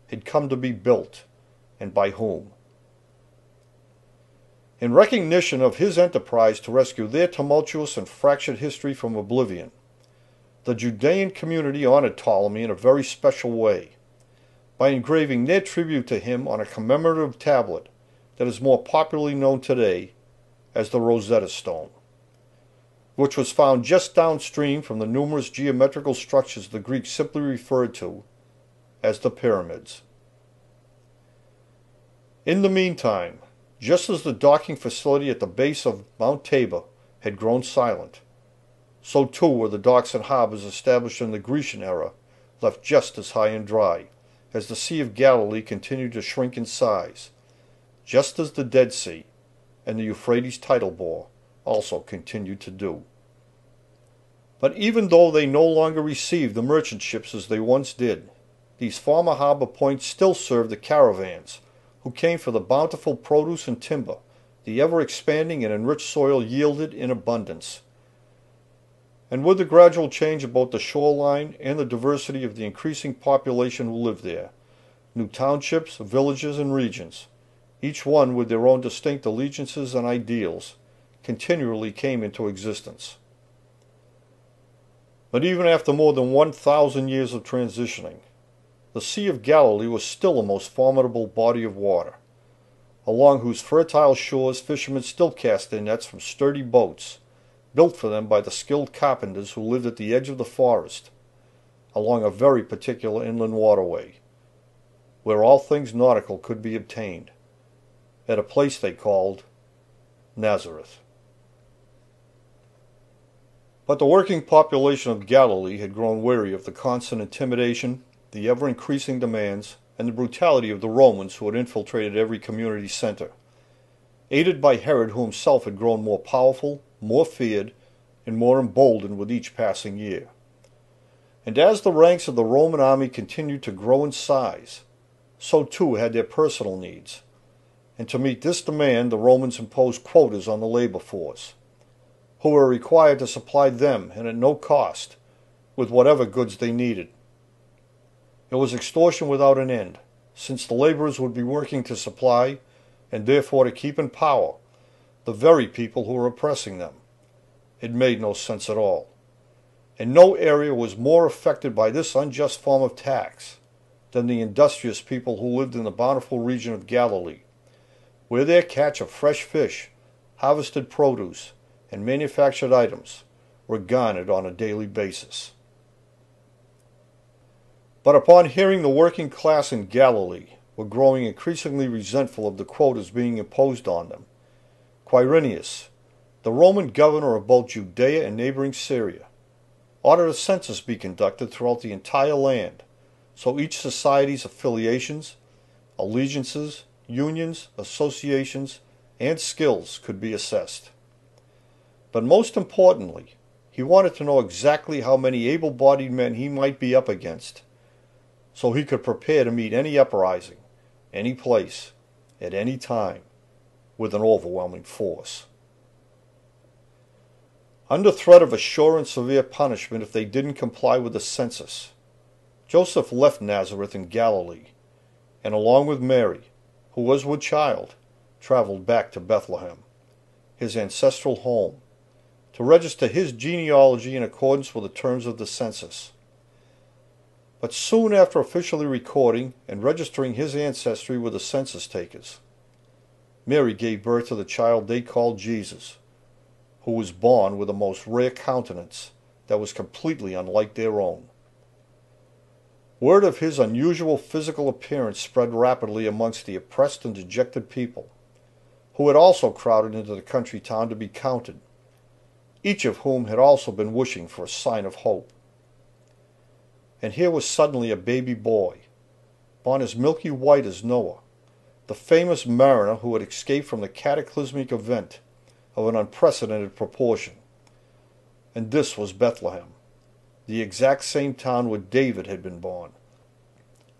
had come to be built, and by whom. In recognition of his enterprise to rescue their tumultuous and fractured history from oblivion, the Judean community honored Ptolemy in a very special way, by engraving their tribute to him on a commemorative tablet that is more popularly known today as the Rosetta Stone, which was found just downstream from the numerous geometrical structures the Greeks simply referred to as the pyramids. In the meantime, just as the docking facility at the base of Mount Tabor had grown silent, so too were the docks and harbors established in the Grecian era left just as high and dry, as the Sea of Galilee continued to shrink in size, just as the Dead Sea and the Euphrates tidal bore also continued to do. But even though they no longer received the merchant ships as they once did, these former harbor points still served the caravans who came for the bountiful produce and timber the ever-expanding and enriched soil yielded in abundance. And with the gradual change about the shoreline and the diversity of the increasing population who lived there, new townships, villages, and regions, each one with their own distinct allegiances and ideals, continually came into existence. But even after more than one thousand years of transitioning, the Sea of Galilee was still a most formidable body of water, along whose fertile shores fishermen still cast their nets from sturdy boats, built for them by the skilled carpenters who lived at the edge of the forest, along a very particular inland waterway, where all things nautical could be obtained, at a place they called Nazareth. But the working population of Galilee had grown weary of the constant intimidation, the ever-increasing demands, and the brutality of the Romans who had infiltrated every community center, aided by Herod, who himself had grown more powerful, more feared, and more emboldened with each passing year. And as the ranks of the Roman army continued to grow in size, so too had their personal needs, and to meet this demand the Romans imposed quotas on the labor force, who were required to supply them, and at no cost, with whatever goods they needed. It was extortion without an end, since the laborers would be working to supply, and therefore to keep in power, the very people who were oppressing them. It made no sense at all, and no area was more affected by this unjust form of tax than the industrious people who lived in the bountiful region of Galilee, where their catch of fresh fish, harvested produce, and manufactured items were garnered on a daily basis. But upon hearing the working class in Galilee were growing increasingly resentful of the quotas being imposed on them, Quirinius, the Roman governor of both Judea and neighboring Syria, ordered a census be conducted throughout the entire land, so each society's affiliations, allegiances, unions, associations, and skills could be assessed. But most importantly, he wanted to know exactly how many able-bodied men he might be up against, so he could prepare to meet any uprising, any place, at any time, with an overwhelming force. Under threat of a sure and severe punishment if they didn't comply with the census, Joseph left Nazareth in Galilee, and along with Mary, who was with child, traveled back to Bethlehem, his ancestral home, to register his genealogy in accordance with the terms of the census. But soon after officially recording and registering his ancestry with the census takers, Mary gave birth to the child they called Jesus, who was born with a most rare countenance that was completely unlike their own. Word of his unusual physical appearance spread rapidly amongst the oppressed and dejected people, who had also crowded into the country town to be counted, each of whom had also been wishing for a sign of hope. And here was suddenly a baby boy, born as milky white as Noah, the famous mariner who had escaped from the cataclysmic event of an unprecedented proportion. And this was Bethlehem, the exact same town where David had been born,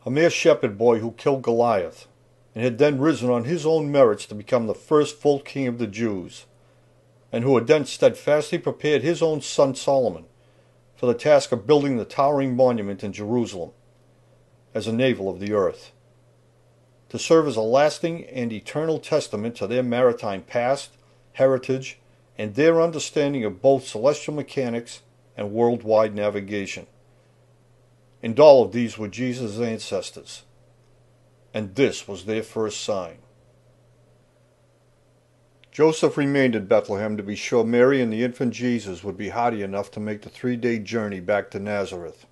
a mere shepherd boy who killed Goliath, and had then risen on his own merits to become the first full king of the Jews, and who had then steadfastly prepared his own son Solomon for the task of building the towering monument in Jerusalem as a navel of the earth, to serve as a lasting and eternal testament to their maritime past, heritage, and their understanding of both celestial mechanics and worldwide navigation. And all of these were Jesus' ancestors, and this was their first sign. Joseph remained in Bethlehem to be sure Mary and the infant Jesus would be hardy enough to make the three-day journey back to Nazareth.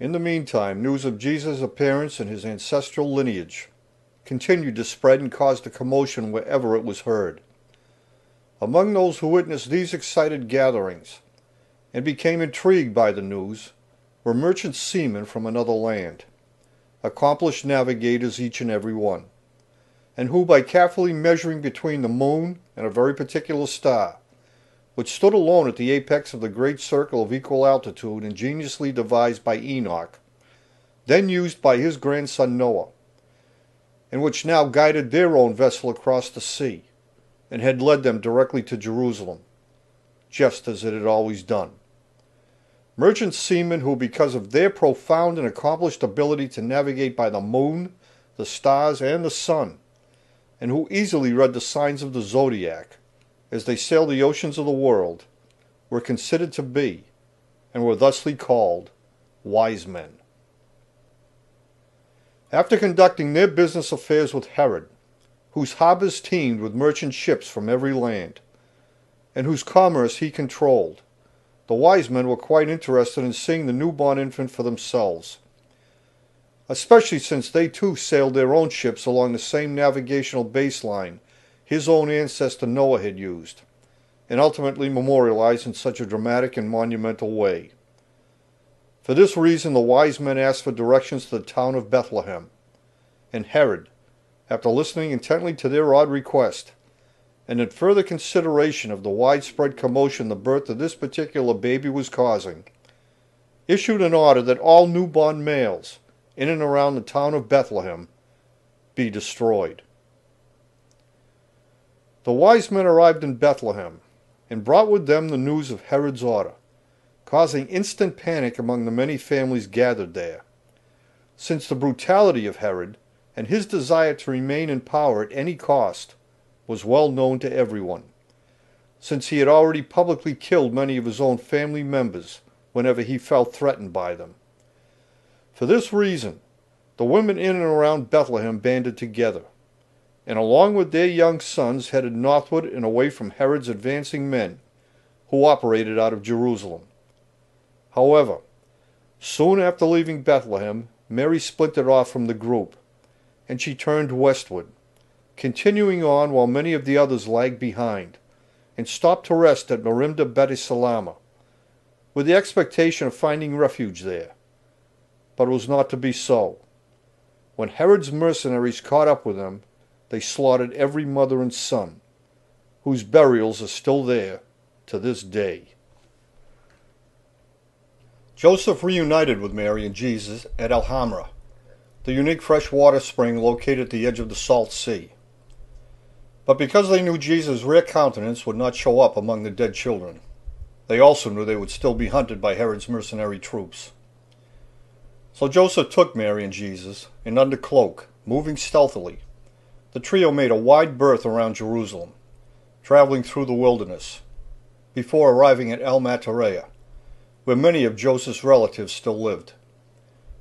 In the meantime, news of Jesus' appearance and his ancestral lineage continued to spread and caused a commotion wherever it was heard. Among those who witnessed these excited gatherings and became intrigued by the news were merchant seamen from another land, accomplished navigators each and every one, and who, by carefully measuring between the moon and a very particular star, which stood alone at the apex of the great circle of equal altitude ingeniously devised by Enoch, then used by his grandson Noah, and which now guided their own vessel across the sea, and had led them directly to Jerusalem, just as it had always done. Merchant seamen who, because of their profound and accomplished ability to navigate by the moon, the stars, and the sun, and who easily read the signs of the zodiac, as they sailed the oceans of the world, were considered to be, and were thusly called, wise men. After conducting their business affairs with Herod, whose harbors teemed with merchant ships from every land, and whose commerce he controlled, the wise men were quite interested in seeing the newborn infant for themselves, especially since they too sailed their own ships along the same navigational baseline his own ancestor Noah had used, and ultimately memorialized in such a dramatic and monumental way. For this reason the wise men asked for directions to the town of Bethlehem, and Herod, after listening intently to their odd request, and in further consideration of the widespread commotion the birth of this particular baby was causing, issued an order that all newborn males in and around the town of Bethlehem be destroyed. The wise men arrived in Bethlehem, and brought with them the news of Herod's order, causing instant panic among the many families gathered there, since the brutality of Herod, and his desire to remain in power at any cost, was well known to everyone, since he had already publicly killed many of his own family members whenever he felt threatened by them. For this reason, the women in and around Bethlehem banded together, and along with their young sons headed northward and away from Herod's advancing men, who operated out of Jerusalem. However, soon after leaving Bethlehem, Mary splintered off from the group, and she turned westward, continuing on while many of the others lagged behind, and stopped to rest at Merimda Betisalama, with the expectation of finding refuge there. But it was not to be so. When Herod's mercenaries caught up with them, they slaughtered every mother and son, whose burials are still there to this day. Joseph reunited with Mary and Jesus at Alhamra, the unique freshwater spring located at the edge of the Salt Sea. But because they knew Jesus' rare countenance would not show up among the dead children, they also knew they would still be hunted by Herod's mercenary troops. So Joseph took Mary and Jesus, and under cloak, moving stealthily, the trio made a wide berth around Jerusalem, traveling through the wilderness, before arriving at Almatarea, where many of Joseph's relatives still lived,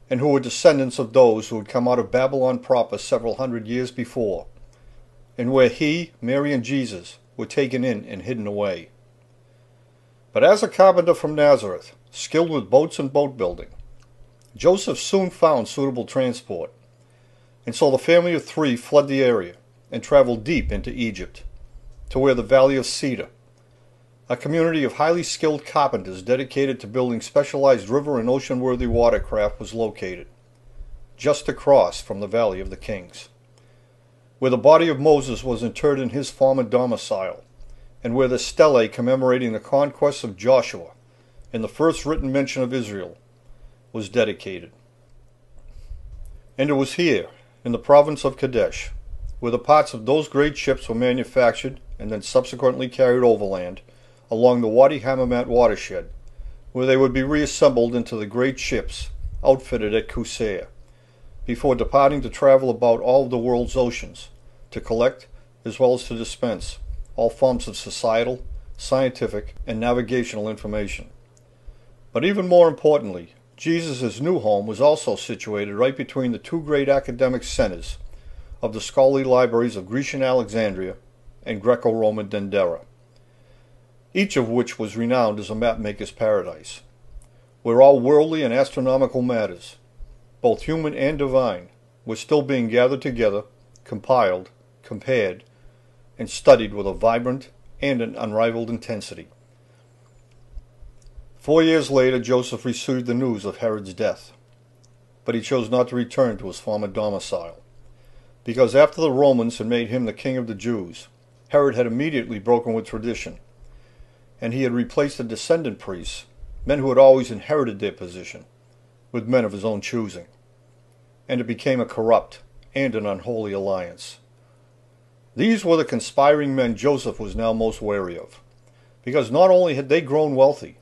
and who were descendants of those who had come out of Babylon proper several hundred years before, and where he, Mary, and Jesus were taken in and hidden away. But as a carpenter from Nazareth, skilled with boats and boat building, Joseph soon found suitable transport, and so the family of three fled the area and traveled deep into Egypt, to where the Valley of Cedar, a community of highly skilled carpenters dedicated to building specialized river and ocean-worthy watercraft, was located, just across from the Valley of the Kings, where the body of Moses was interred in his former domicile, and where the stele commemorating the conquests of Joshua and the first written mention of Israel was dedicated. And it was here, in the province of Kadesh, where the parts of those great ships were manufactured and then subsequently carried overland, along the Wadi Hammamat watershed, where they would be reassembled into the great ships outfitted at Kusea, before departing to travel about all the world's oceans, to collect, as well as to dispense, all forms of societal, scientific, and navigational information. But even more importantly, Jesus' new home was also situated right between the two great academic centers of the scholarly libraries of Grecian Alexandria and Greco-Roman Dendera, each of which was renowned as a mapmaker's paradise, where all worldly and astronomical matters, both human and divine, were still being gathered together, compiled, compared, and studied with a vibrant and an unrivaled intensity. Four years later, Joseph received the news of Herod's death, but he chose not to return to his former domicile, because after the Romans had made him the king of the Jews, Herod had immediately broken with tradition, and he had replaced the descendant priests, men who had always inherited their position, with men of his own choosing, and it became a corrupt and an unholy alliance. These were the conspiring men Joseph was now most wary of, because not only had they grown wealthy,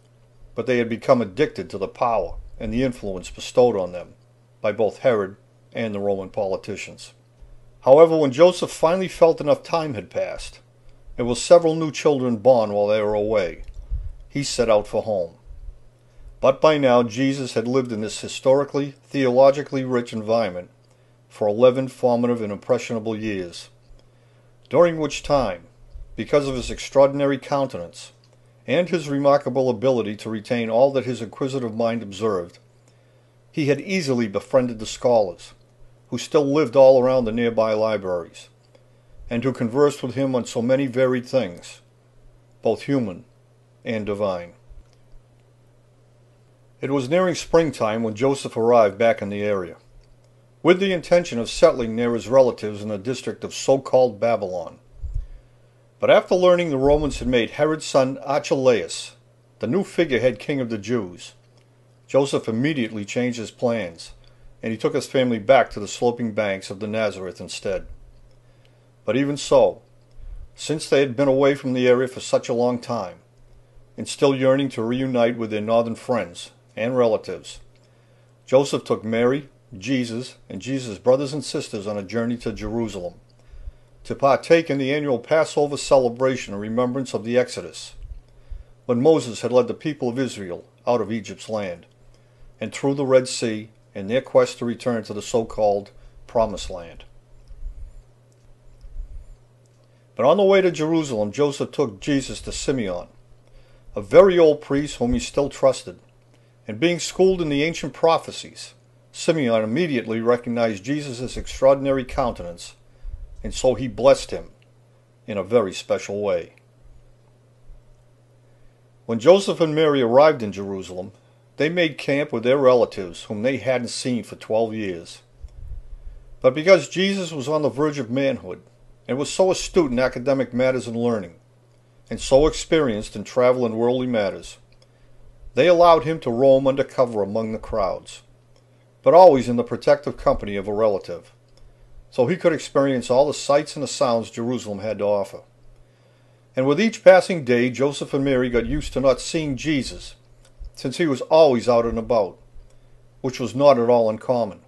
but they had become addicted to the power and the influence bestowed on them by both Herod and the Roman politicians. However, when Joseph finally felt enough time had passed, and with several new children born while they were away, he set out for home. But by now, Jesus had lived in this historically, theologically rich environment for eleven formative and impressionable years, during which time, because of his extraordinary countenance and his remarkable ability to retain all that his inquisitive mind observed, he had easily befriended the scholars, who still lived all around the nearby libraries, and who conversed with him on so many varied things, both human and divine. It was nearing springtime when Joseph arrived back in the area, with the intention of settling near his relatives in the district of so-called Babylon. But after learning the Romans had made Herod's son Archelaus the new figurehead king of the Jews, Joseph immediately changed his plans, and he took his family back to the sloping banks of the Nazareth instead. But even so, since they had been away from the area for such a long time, and still yearning to reunite with their northern friends and relatives, Joseph took Mary, Jesus, and Jesus' brothers and sisters on a journey to Jerusalem, to partake in the annual Passover celebration in remembrance of the Exodus, when Moses had led the people of Israel out of Egypt's land, and through the Red Sea in their quest to return to the so-called Promised Land. But on the way to Jerusalem, Joseph took Jesus to Simeon, a very old priest whom he still trusted, and being schooled in the ancient prophecies, Simeon immediately recognized Jesus' extraordinary countenance, and so he blessed him in a very special way. When Joseph and Mary arrived in Jerusalem, they made camp with their relatives, whom they hadn't seen for twelve years. But because Jesus was on the verge of manhood, and was so astute in academic matters and learning, and so experienced in travel and worldly matters, they allowed him to roam under cover among the crowds, but always in the protective company of a relative, so he could experience all the sights and the sounds Jerusalem had to offer. And with each passing day, Joseph and Mary got used to not seeing Jesus, since he was always out and about, which was not at all uncommon.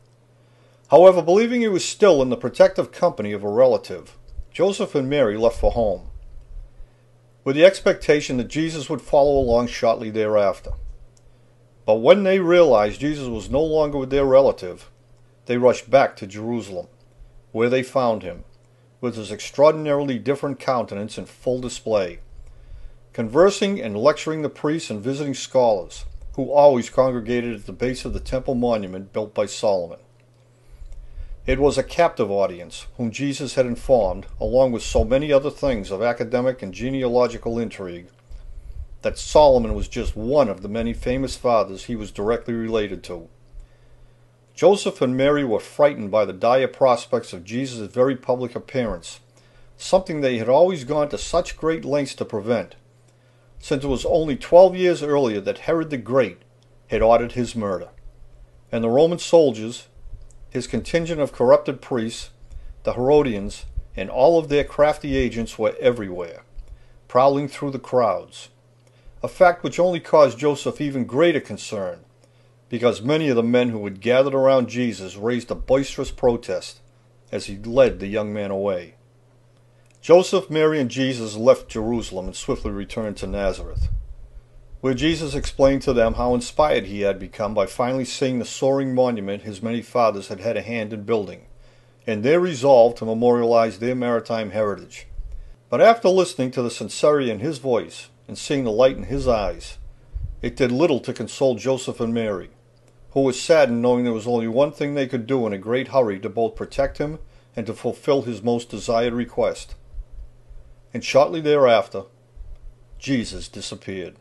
However, believing he was still in the protective company of a relative, Joseph and Mary left for home, with the expectation that Jesus would follow along shortly thereafter. But when they realized Jesus was no longer with their relative, they rushed back to Jerusalem, where they found him, with his extraordinarily different countenance in full display, conversing and lecturing the priests and visiting scholars, who always congregated at the base of the temple monument built by Solomon. It was a captive audience, whom Jesus had informed, along with so many other things of academic and genealogical intrigue, that Solomon was just one of the many famous fathers he was directly related to. Joseph and Mary were frightened by the dire prospects of Jesus' very public appearance, something they had always gone to such great lengths to prevent, since it was only twelve years earlier that Herod the Great had ordered his murder, and the Roman soldiers, his contingent of corrupted priests, the Herodians, and all of their crafty agents were everywhere, prowling through the crowds, a fact which only caused Joseph even greater concern, because many of the men who had gathered around Jesus raised a boisterous protest as he led the young man away. Joseph, Mary, and Jesus left Jerusalem and swiftly returned to Nazareth, where Jesus explained to them how inspired he had become by finally seeing the soaring monument his many fathers had had a hand in building, and their resolve to memorialize their maritime heritage. But after listening to the sincerity in his voice and seeing the light in his eyes, it did little to console Joseph and Mary, who was saddened knowing there was only one thing they could do in a great hurry to both protect him and to fulfill his most desired request. And shortly thereafter, Jesus disappeared.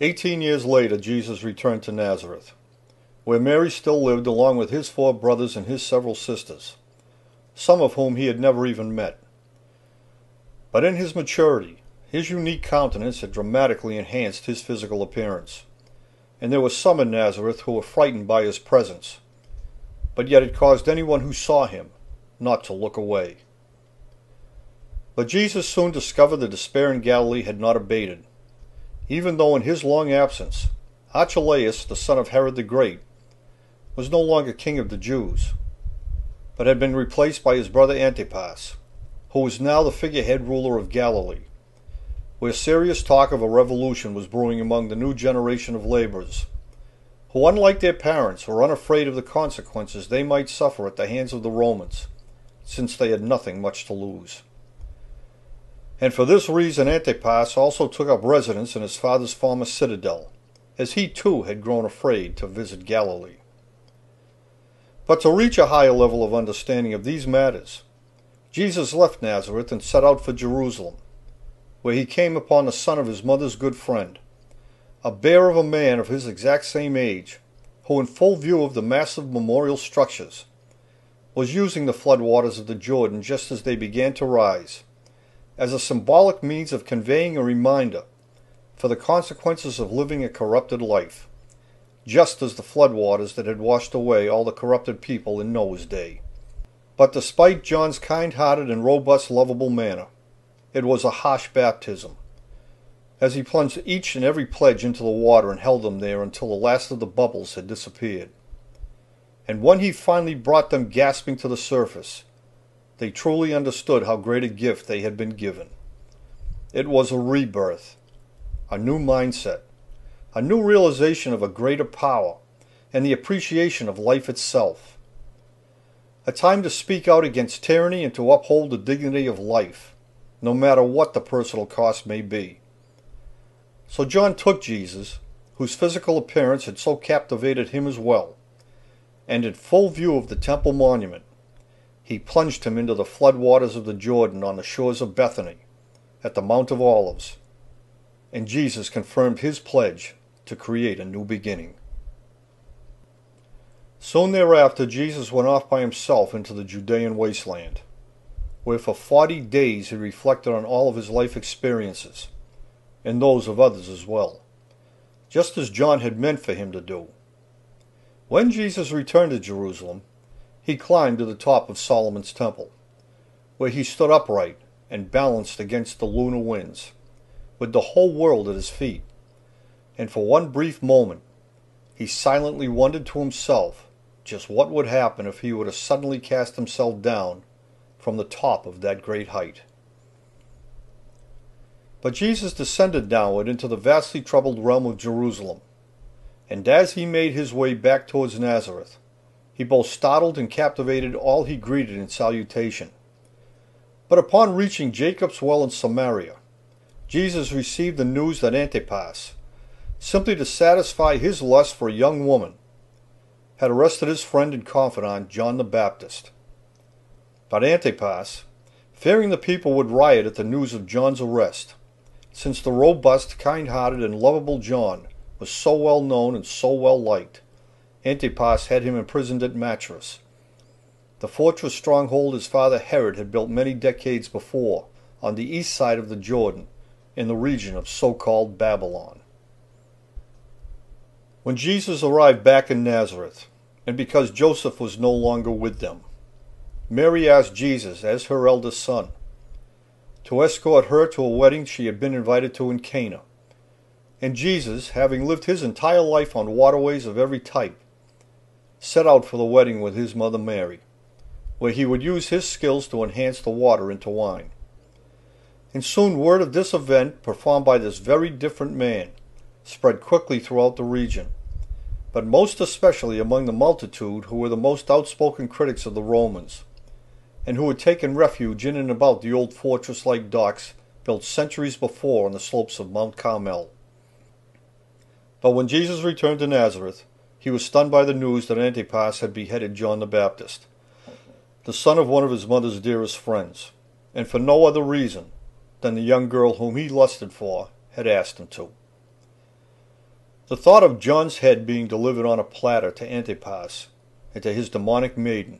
Eighteen years later, Jesus returned to Nazareth, where Mary still lived along with his four brothers and his several sisters, some of whom he had never even met. But in his maturity, his unique countenance had dramatically enhanced his physical appearance, and there were some in Nazareth who were frightened by his presence, but yet it caused anyone who saw him not to look away. But Jesus soon discovered the despair in Galilee had not abated, even though in his long absence, Archelaus, the son of Herod the Great, was no longer king of the Jews, but had been replaced by his brother Antipas, who was now the figurehead ruler of Galilee, where serious talk of a revolution was brewing among the new generation of laborers, who, unlike their parents, were unafraid of the consequences they might suffer at the hands of the Romans, since they had nothing much to lose. And for this reason Antipas also took up residence in his father's former citadel, as he too had grown afraid to visit Galilee. But to reach a higher level of understanding of these matters, Jesus left Nazareth and set out for Jerusalem, where he came upon the son of his mother's good friend, a bear of a man of his exact same age, who in full view of the massive memorial structures was using the floodwaters of the Jordan just as they began to rise, as a symbolic means of conveying a reminder for the consequences of living a corrupted life, just as the floodwaters that had washed away all the corrupted people in Noah's day. But despite John's kind-hearted and robust, lovable manner, it was a harsh baptism, as he plunged each and every pledge into the water and held them there until the last of the bubbles had disappeared. And when he finally brought them gasping to the surface, they truly understood how great a gift they had been given. It was a rebirth, a new mindset, a new realization of a greater power, and the appreciation of life itself. A time to speak out against tyranny and to uphold the dignity of life, no matter what the personal cost may be. So John took Jesus, whose physical appearance had so captivated him as well, and in full view of the temple monument, he plunged him into the flood waters of the Jordan on the shores of Bethany, at the Mount of Olives, and Jesus confirmed his pledge to create a new beginning. Soon thereafter, Jesus went off by himself into the Judean wasteland, where for forty days he reflected on all of his life experiences, and those of others as well, just as John had meant for him to do. When Jesus returned to Jerusalem, he climbed to the top of Solomon's temple, where he stood upright and balanced against the lunar winds, with the whole world at his feet, and for one brief moment he silently wondered to himself just what would happen if he were to suddenly cast himself down from the top of that great height. But Jesus descended downward into the vastly troubled realm of Jerusalem, and as he made his way back towards Nazareth, he both startled and captivated all he greeted in salutation. But upon reaching Jacob's well in Samaria, Jesus received the news that Antipas, simply to satisfy his lust for a young woman, had arrested his friend and confidant, John the Baptist. But Antipas, fearing the people would riot at the news of John's arrest, since the robust, kind-hearted, and lovable John was so well known and so well liked, Antipas had him imprisoned at Machaerus, The fortress stronghold his father Herod had built many decades before, on the east side of the Jordan, in the region of so-called Babylon. When Jesus arrived back in Nazareth, and because Joseph was no longer with them, Mary asked Jesus, as her eldest son, to escort her to a wedding she had been invited to in Cana. And Jesus, having lived his entire life on waterways of every type, set out for the wedding with his mother Mary, where he would use his skills to enhance the water into wine. And soon word of this event, performed by this very different man, spread quickly throughout the region, but most especially among the multitude who were the most outspoken critics of the Romans, and who had taken refuge in and about the old fortress-like docks built centuries before on the slopes of Mount Carmel. But when Jesus returned to Nazareth, he was stunned by the news that Antipas had beheaded John the Baptist, the son of one of his mother's dearest friends, and for no other reason than the young girl whom he lusted for had asked him to. The thought of John's head being delivered on a platter to Antipas and to his demonic maiden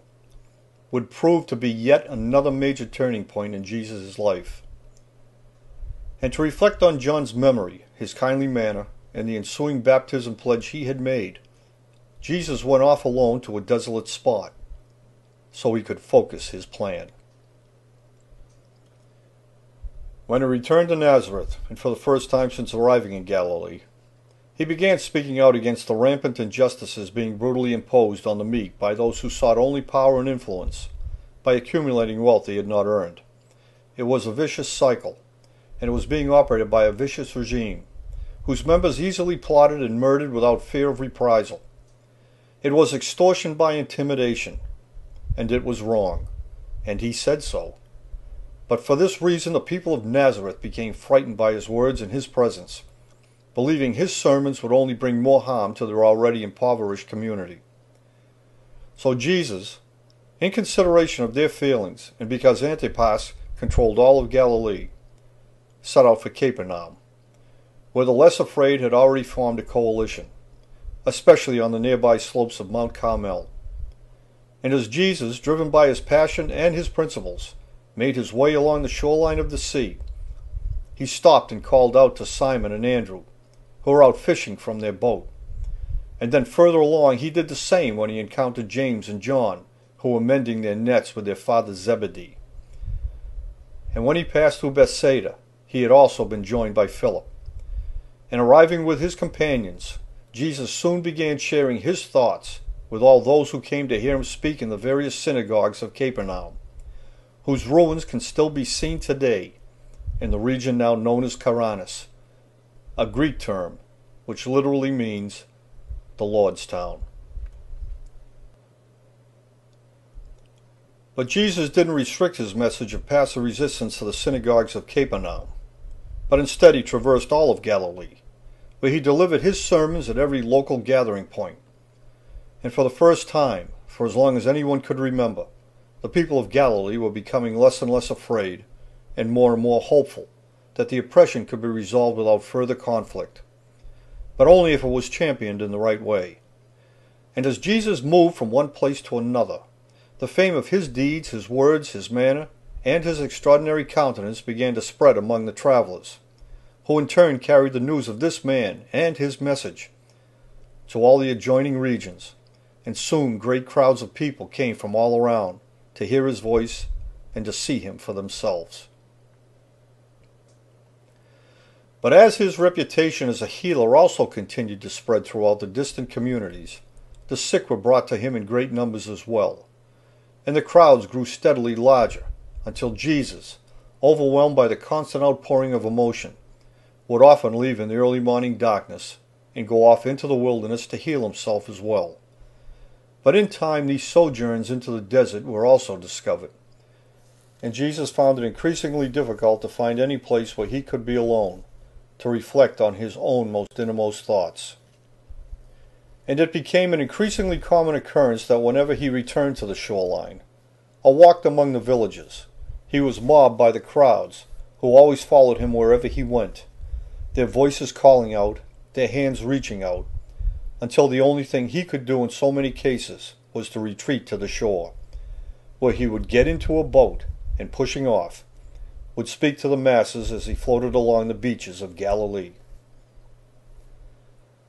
would prove to be yet another major turning point in Jesus' life. And to reflect on John's memory, his kindly manner, and the ensuing baptism pledge he had made, Jesus went off alone to a desolate spot so he could focus his plan. When he returned to Nazareth, and for the first time since arriving in Galilee, he began speaking out against the rampant injustices being brutally imposed on the meek by those who sought only power and influence by accumulating wealth they had not earned. It was a vicious cycle, and it was being operated by a vicious regime, whose members easily plotted and murdered without fear of reprisal. It was extortion by intimidation, and it was wrong, and he said so. But for this reason the people of Nazareth became frightened by his words and his presence, believing his sermons would only bring more harm to their already impoverished community. So Jesus, in consideration of their feelings, and because Antipas controlled all of Galilee, set out for Capernaum, where the less afraid had already formed a coalition, especially on the nearby slopes of Mount Carmel. And as Jesus, driven by his passion and his principles, made his way along the shoreline of the sea, he stopped and called out to Simon and Andrew, who were out fishing from their boat. And then further along he did the same when he encountered James and John, who were mending their nets with their father Zebedee. And when he passed through Bethsaida, he had also been joined by Philip. And arriving with his companions, Jesus soon began sharing his thoughts with all those who came to hear him speak in the various synagogues of Capernaum, whose ruins can still be seen today in the region now known as Quirinius, a Greek term which literally means the Lord's town. But Jesus didn't restrict his message of passive resistance to the synagogues of Capernaum, but instead he traversed all of Galilee, where he delivered his sermons at every local gathering point. And for the first time, for as long as anyone could remember, the people of Galilee were becoming less and less afraid and more and more hopeful that the oppression could be resolved without further conflict, but only if it was championed in the right way. And as Jesus moved from one place to another, the fame of his deeds, his words, his manner, and his extraordinary countenance began to spread among the travelers, who in turn carried the news of this man and his message to all the adjoining regions, and soon great crowds of people came from all around to hear his voice and to see him for themselves. But as his reputation as a healer also continued to spread throughout the distant communities, the sick were brought to him in great numbers as well, and the crowds grew steadily larger, until Jesus, overwhelmed by the constant outpouring of emotion, would often leave in the early morning darkness and go off into the wilderness to heal himself as well. But in time these sojourns into the desert were also discovered, and Jesus found it increasingly difficult to find any place where he could be alone, to reflect on his own most innermost thoughts. And it became an increasingly common occurrence that whenever he returned to the shoreline, or walked among the villages, he was mobbed by the crowds, who always followed him wherever he went, their voices calling out, their hands reaching out, until the only thing he could do in so many cases was to retreat to the shore, where he would get into a boat and, pushing off, would speak to the masses as he floated along the beaches of Galilee.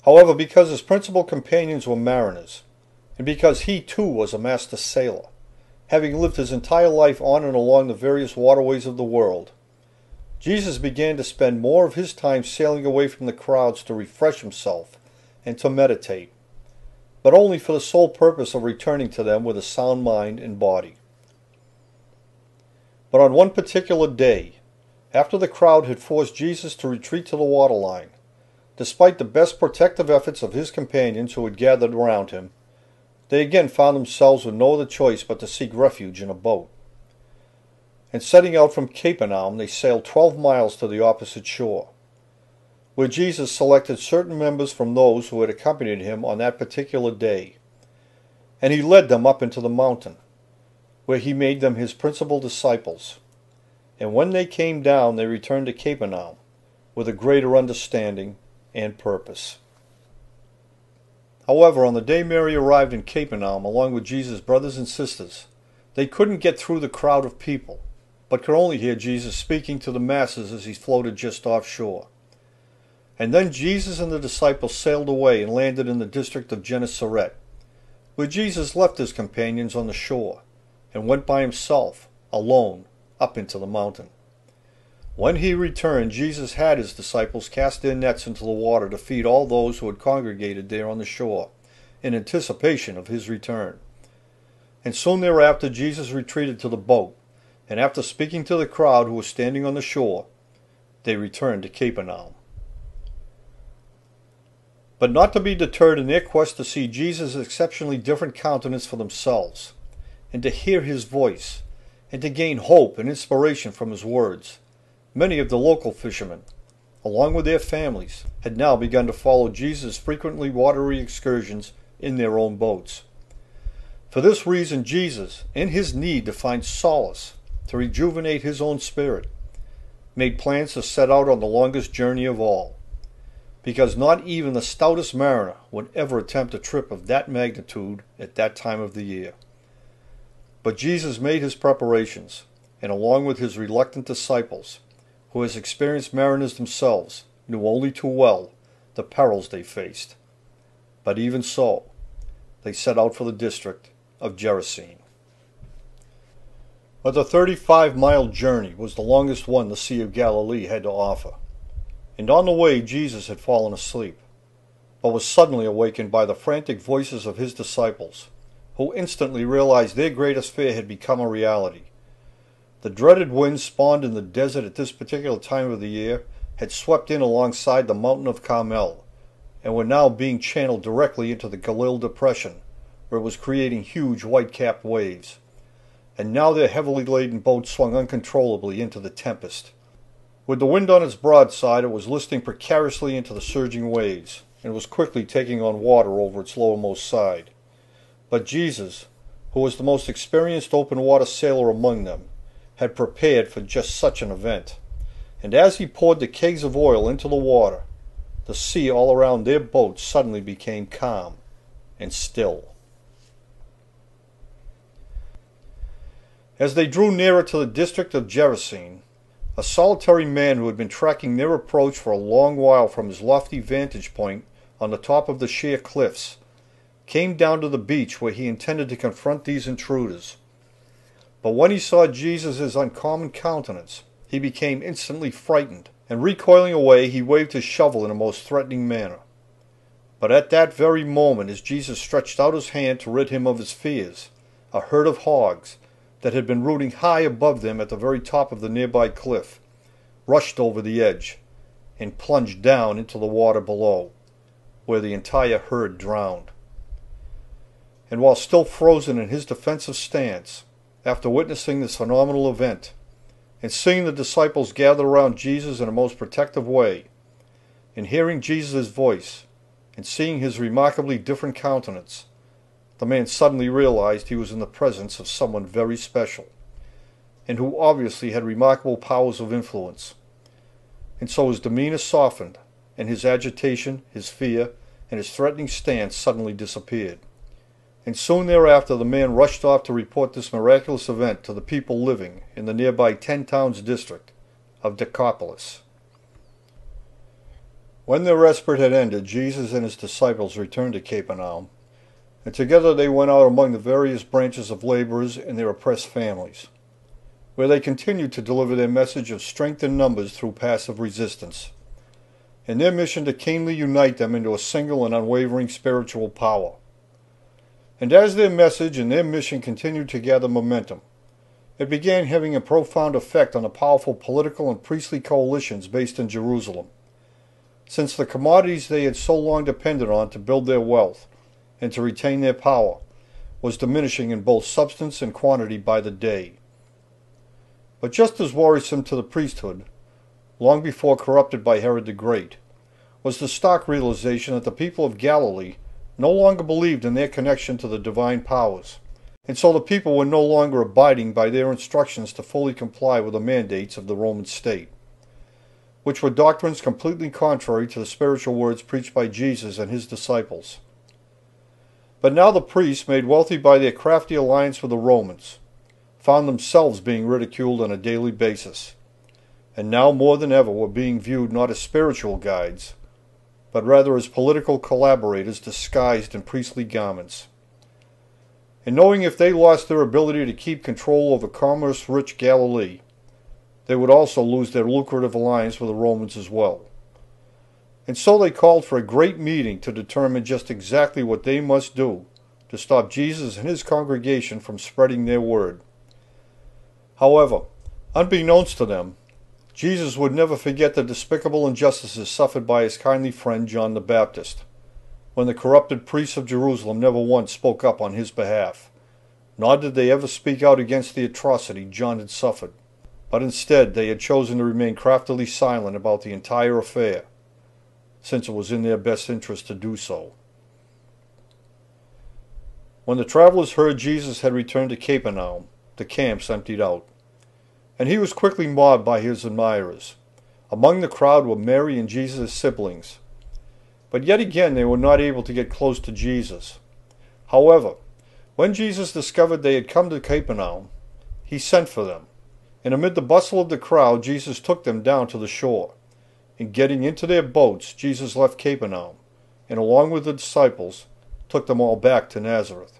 However, because his principal companions were mariners, and because he too was a master sailor, having lived his entire life on and along the various waterways of the world, Jesus began to spend more of his time sailing away from the crowds to refresh himself and to meditate, but only for the sole purpose of returning to them with a sound mind and body. But on one particular day, after the crowd had forced Jesus to retreat to the waterline, despite the best protective efforts of his companions who had gathered around him, they again found themselves with no other choice but to seek refuge in a boat. And setting out from Capernaum, they sailed twelve miles to the opposite shore, where Jesus selected certain members from those who had accompanied him on that particular day, and he led them up into the mountain, where he made them his principal disciples. And when they came down, they returned to Capernaum with a greater understanding and purpose. However, on the day Mary arrived in Capernaum along with Jesus' brothers and sisters, they couldn't get through the crowd of people, but could only hear Jesus speaking to the masses as he floated just offshore. And then Jesus and the disciples sailed away and landed in the district of Gennesaret, where Jesus left his companions on the shore and went by himself, alone, up into the mountain. When he returned, Jesus had his disciples cast their nets into the water to feed all those who had congregated there on the shore, in anticipation of his return. And soon thereafter Jesus retreated to the boat, and after speaking to the crowd who was standing on the shore, they returned to Capernaum. But not to be deterred in their quest to see Jesus' exceptionally different countenance for themselves, and to hear his voice, and to gain hope and inspiration from his words, many of the local fishermen, along with their families, had now begun to follow Jesus' frequently watery excursions in their own boats. For this reason, Jesus, in his need to find solace, to rejuvenate his own spirit, made plans to set out on the longest journey of all, because not even the stoutest mariner would ever attempt a trip of that magnitude at that time of the year. But Jesus made his preparations, and along with his reluctant disciples, who, as experienced mariners themselves, knew only too well the perils they faced. But even so, they set out for the district of Gerasene. But the thirty-five mile journey was the longest one the Sea of Galilee had to offer, and on the way Jesus had fallen asleep, but was suddenly awakened by the frantic voices of his disciples, who instantly realized their greatest fear had become a reality. The dreaded wind spawned in the desert at this particular time of the year had swept in alongside the mountain of Carmel, and were now being channeled directly into the Galil Depression, where it was creating huge white-capped waves. And now their heavily laden boat swung uncontrollably into the tempest. With the wind on its broadside, it was listing precariously into the surging waves, and was quickly taking on water over its lowermost side. But Jesus, who was the most experienced open-water sailor among them, had prepared for just such an event, and as he poured the kegs of oil into the water, the sea all around their boat suddenly became calm and still. As they drew nearer to the district of Gerasene, a solitary man who had been tracking their approach for a long while from his lofty vantage point on the top of the sheer cliffs came down to the beach where he intended to confront these intruders. But when he saw Jesus' uncommon countenance, he became instantly frightened, and recoiling away, he waved his shovel in a most threatening manner. But at that very moment, as Jesus stretched out his hand to rid him of his fears, a herd of hogs, that had been rooting high above them at the very top of the nearby cliff, rushed over the edge, and plunged down into the water below, where the entire herd drowned. And while still frozen in his defensive stance, after witnessing this phenomenal event, and seeing the disciples gather around Jesus in a most protective way, and hearing Jesus' voice, and seeing his remarkably different countenance, the man suddenly realized he was in the presence of someone very special, and who obviously had remarkable powers of influence. And so his demeanor softened, and his agitation, his fear, and his threatening stance suddenly disappeared, and soon thereafter the man rushed off to report this miraculous event to the people living in the nearby ten towns district of Decapolis. When their respite had ended, Jesus and his disciples returned to Capernaum, and together they went out among the various branches of laborers and their oppressed families, where they continued to deliver their message of strength in numbers through passive resistance, and their mission to keenly unite them into a single and unwavering spiritual power. And as their message and their mission continued to gather momentum, it began having a profound effect on the powerful political and priestly coalitions based in Jerusalem, since the commodities they had so long depended on to build their wealth and to retain their power was diminishing in both substance and quantity by the day. But just as worrisome to the priesthood, long before corrupted by Herod the Great, was the stark realization that the people of Galilee no longer believed in their connection to the divine powers, and so the people were no longer abiding by their instructions to fully comply with the mandates of the Roman state, which were doctrines completely contrary to the spiritual words preached by Jesus and his disciples. But now the priests, made wealthy by their crafty alliance with the Romans, found themselves being ridiculed on a daily basis, and now more than ever were being viewed not as spiritual guides, but rather as political collaborators disguised in priestly garments. And knowing if they lost their ability to keep control over commerce-rich Galilee, they would also lose their lucrative alliance with the Romans as well. And so they called for a great meeting to determine just exactly what they must do to stop Jesus and his congregation from spreading their word. However, unbeknownst to them, Jesus would never forget the despicable injustices suffered by his kindly friend John the Baptist, when the corrupted priests of Jerusalem never once spoke up on his behalf, nor did they ever speak out against the atrocity John had suffered. But instead they had chosen to remain craftily silent about the entire affair, since it was in their best interest to do so. When the travelers heard Jesus had returned to Capernaum, the camps emptied out, and he was quickly mobbed by his admirers. Among the crowd were Mary and Jesus' siblings, but yet again they were not able to get close to Jesus. However, when Jesus discovered they had come to Capernaum, he sent for them. And amid the bustle of the crowd, Jesus took them down to the shore. And getting into their boats, Jesus left Capernaum, and along with the disciples, took them all back to Nazareth.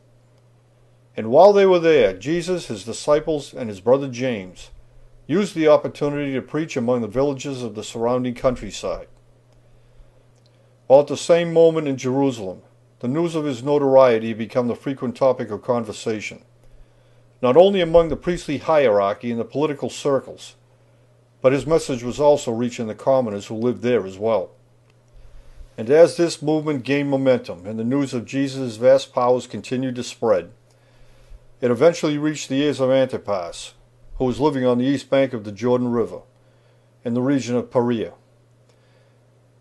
And while they were there, Jesus, his disciples, and his brother James used the opportunity to preach among the villages of the surrounding countryside. While at the same moment in Jerusalem, the news of his notoriety had become the frequent topic of conversation, not only among the priestly hierarchy and the political circles, but his message was also reaching the commoners who lived there as well. And as this movement gained momentum and the news of Jesus' vast powers continued to spread, it eventually reached the ears of Antipas, who was living on the east bank of the Jordan River, in the region of Perea.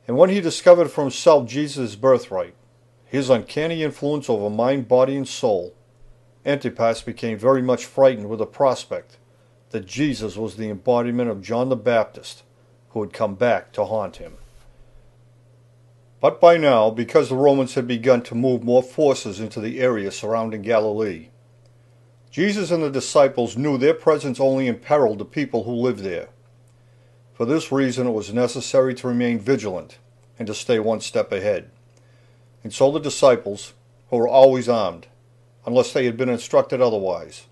And when he discovered for himself Jesus' birthright, his uncanny influence over mind, body, and soul, Antipas became very much frightened with the prospect that Jesus was the embodiment of John the Baptist, who had come back to haunt him. But by now, because the Romans had begun to move more forces into the area surrounding Galilee, Jesus and the disciples knew their presence only imperiled the people who lived there. For this reason, it was necessary to remain vigilant and to stay one step ahead. And so the disciples, who were always armed, unless they had been instructed otherwise,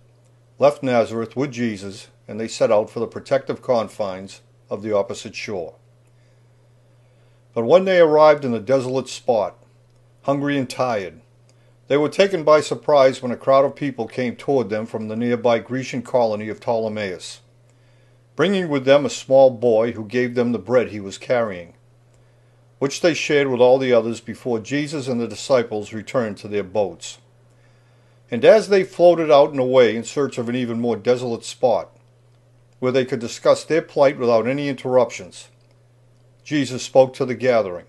left Nazareth with Jesus, and they set out for the protective confines of the opposite shore. But when they arrived in the desolate spot, hungry and tired, they were taken by surprise when a crowd of people came toward them from the nearby Grecian colony of Ptolemais, bringing with them a small boy who gave them the bread he was carrying, which they shared with all the others before Jesus and the disciples returned to their boats. And as they floated out and away in search of an even more desolate spot, where they could discuss their plight without any interruptions, Jesus spoke to the gathering,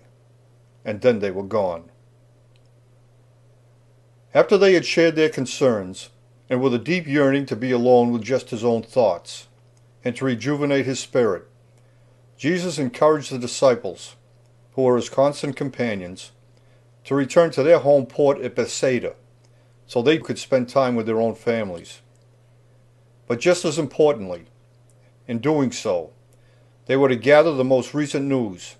and then they were gone. After they had shared their concerns, and with a deep yearning to be alone with just his own thoughts, and to rejuvenate his spirit, Jesus encouraged the disciples, who were his constant companions, to return to their home port at Bethsaida, so they could spend time with their own families. But just as importantly, in doing so, they were to gather the most recent news,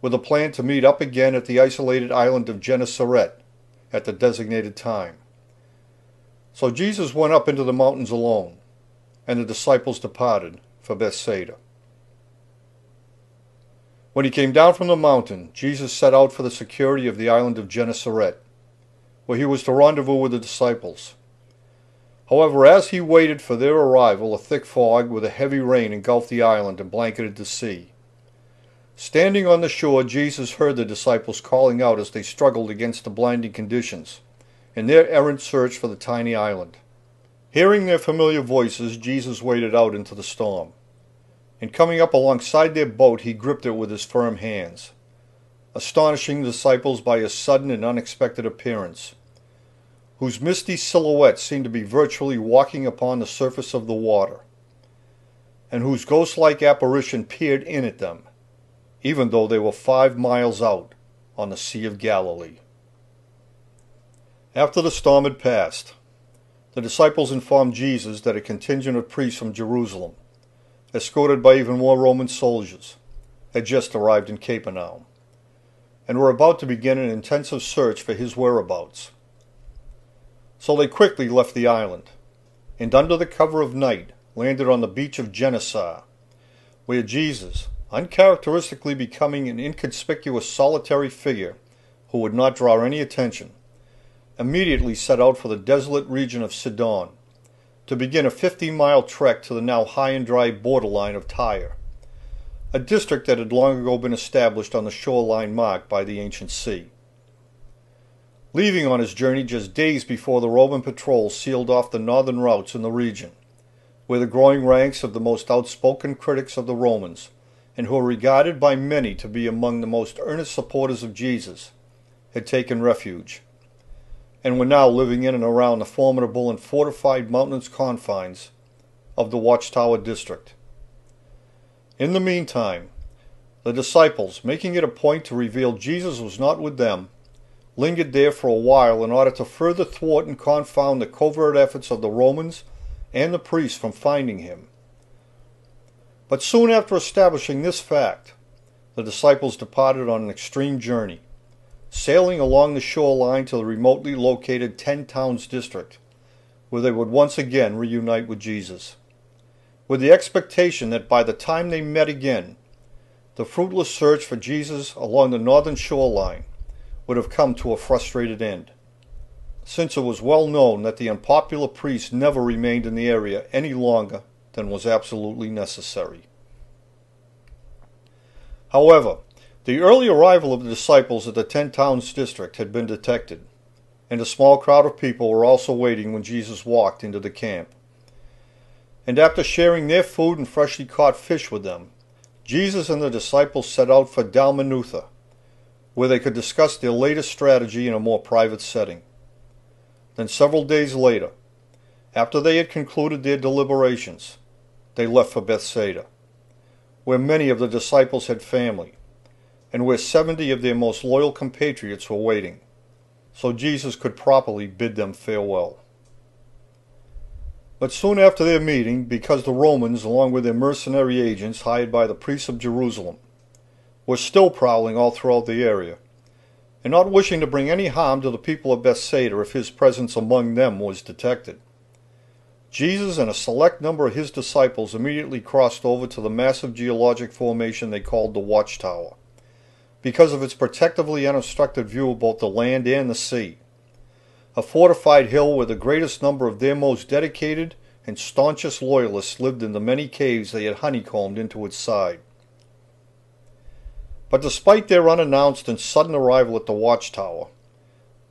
with a plan to meet up again at the isolated island of Gennesaret at the designated time. So Jesus went up into the mountains alone, and the disciples departed for Bethsaida. When he came down from the mountain, Jesus set out for the security of the island of Gennesaret, where he was to rendezvous with the disciples. However, as he waited for their arrival, a thick fog with a heavy rain engulfed the island and blanketed the sea. Standing on the shore, Jesus heard the disciples calling out as they struggled against the blinding conditions in their errant search for the tiny island. Hearing their familiar voices, Jesus waded out into the storm, and coming up alongside their boat, he gripped it with his firm hands, astonishing the disciples by his sudden and unexpected appearance, whose misty silhouette seemed to be virtually walking upon the surface of the water, and whose ghost-like apparition peered in at them, even though they were five miles out on the Sea of Galilee. After the storm had passed, the disciples informed Jesus that a contingent of priests from Jerusalem, escorted by even more Roman soldiers, had just arrived in Capernaum, and were about to begin an intensive search for his whereabouts. So they quickly left the island, and under the cover of night landed on the beach of Gennesaret, where Jesus, uncharacteristically becoming an inconspicuous solitary figure who would not draw any attention, immediately set out for the desolate region of Sidon, to begin a fifteen-mile trek to the now high and dry borderline of Tyre, a district that had long ago been established on the shoreline marked by the ancient sea. Leaving on his journey just days before the Roman patrols sealed off the northern routes in the region, where the growing ranks of the most outspoken critics of the Romans, and who are regarded by many to be among the most earnest supporters of Jesus, had taken refuge, and were now living in and around the formidable and fortified mountainous confines of the Watchtower district. In the meantime, the disciples, making it a point to reveal Jesus was not with them, lingered there for a while in order to further thwart and confound the covert efforts of the Romans and the priests from finding him. But soon after establishing this fact, the disciples departed on an extreme journey, sailing along the shoreline to the remotely located Ten Towns district, where they would once again reunite with Jesus, with the expectation that by the time they met again, the fruitless search for Jesus along the northern shoreline would have come to a frustrated end, since it was well known that the unpopular priest never remained in the area any longer than was absolutely necessary. However, the early arrival of the disciples at the Ten Towns district had been detected, and a small crowd of people were also waiting when Jesus walked into the camp. And after sharing their food and freshly caught fish with them, Jesus and the disciples set out for Dalmanutha, where they could discuss their latest strategy in a more private setting. Then several days later, after they had concluded their deliberations, they left for Bethsaida, where many of the disciples had family, and where seventy of their most loyal compatriots were waiting, so Jesus could properly bid them farewell. But soon after their meeting, because the Romans, along with their mercenary agents hired by the priests of Jerusalem, were still prowling all throughout the area, and not wishing to bring any harm to the people of Bethsaida if his presence among them was detected, Jesus and a select number of his disciples immediately crossed over to the massive geologic formation they called the Watchtower, because of its protectively unobstructed view of both the land and the sea, a fortified hill where the greatest number of their most dedicated and staunchest loyalists lived in the many caves they had honeycombed into its side. But despite their unannounced and sudden arrival at the Watchtower,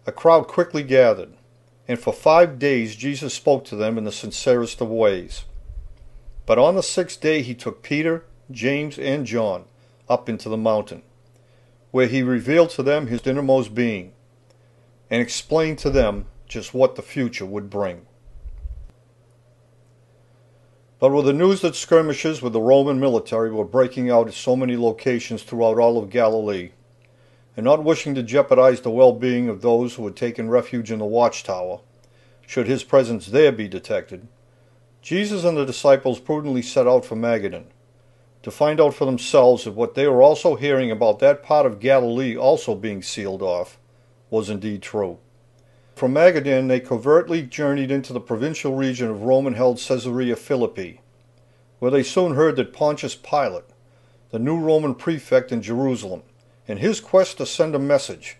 a crowd quickly gathered, and for five days Jesus spoke to them in the sincerest of ways. But on the sixth day he took Peter, James, and John up into the mountain, where he revealed to them his innermost being, and explained to them just what the future would bring. But with the news that skirmishes with the Roman military were breaking out at so many locations throughout all of Galilee, and not wishing to jeopardize the well-being of those who had taken refuge in the Watchtower, should his presence there be detected, Jesus and the disciples prudently set out for Magadan, to find out for themselves if what they were also hearing about that part of Galilee also being sealed off was indeed true. From Magadan they covertly journeyed into the provincial region of Roman-held Caesarea Philippi, where they soon heard that Pontius Pilate, the new Roman prefect in Jerusalem, in his quest to send a message,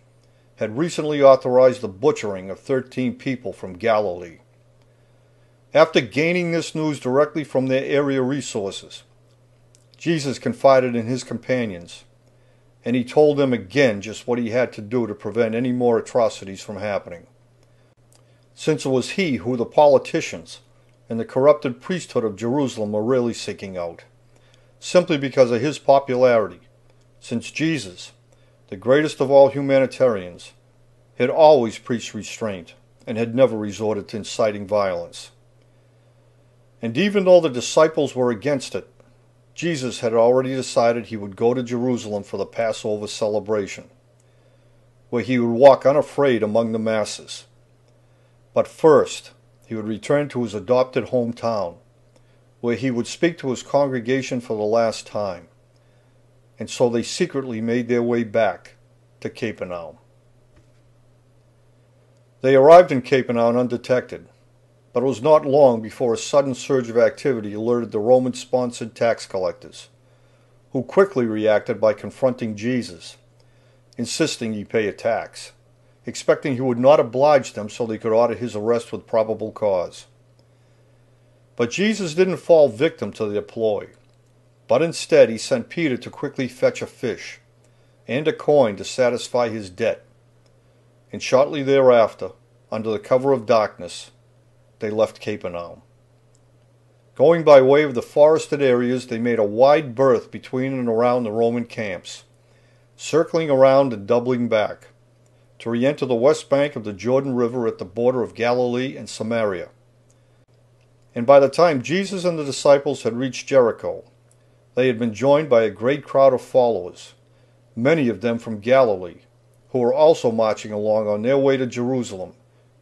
had recently authorized the butchering of thirteen people from Galilee. After gaining this news directly from their area resources, Jesus confided in his companions, and he told them again just what he had to do to prevent any more atrocities from happening, since it was he who the politicians and the corrupted priesthood of Jerusalem were really seeking out, simply because of his popularity, since Jesus, the greatest of all humanitarians, had always preached restraint and had never resorted to inciting violence. And even though the disciples were against it, Jesus had already decided he would go to Jerusalem for the Passover celebration, where he would walk unafraid among the masses. But first, he would return to his adopted hometown, where he would speak to his congregation for the last time. And so they secretly made their way back to Capernaum. They arrived in Capernaum undetected, but it was not long before a sudden surge of activity alerted the Roman-sponsored tax collectors, who quickly reacted by confronting Jesus, insisting he pay a tax, expecting he would not oblige them so they could order his arrest with probable cause. But Jesus didn't fall victim to their ploy, but instead he sent Peter to quickly fetch a fish and a coin to satisfy his debt. And shortly thereafter, under the cover of darkness, they left Capernaum. Going by way of the forested areas, they made a wide berth between and around the Roman camps, circling around and doubling back, to re-enter the west bank of the Jordan River at the border of Galilee and Samaria. And by the time Jesus and the disciples had reached Jericho, they had been joined by a great crowd of followers, many of them from Galilee, who were also marching along on their way to Jerusalem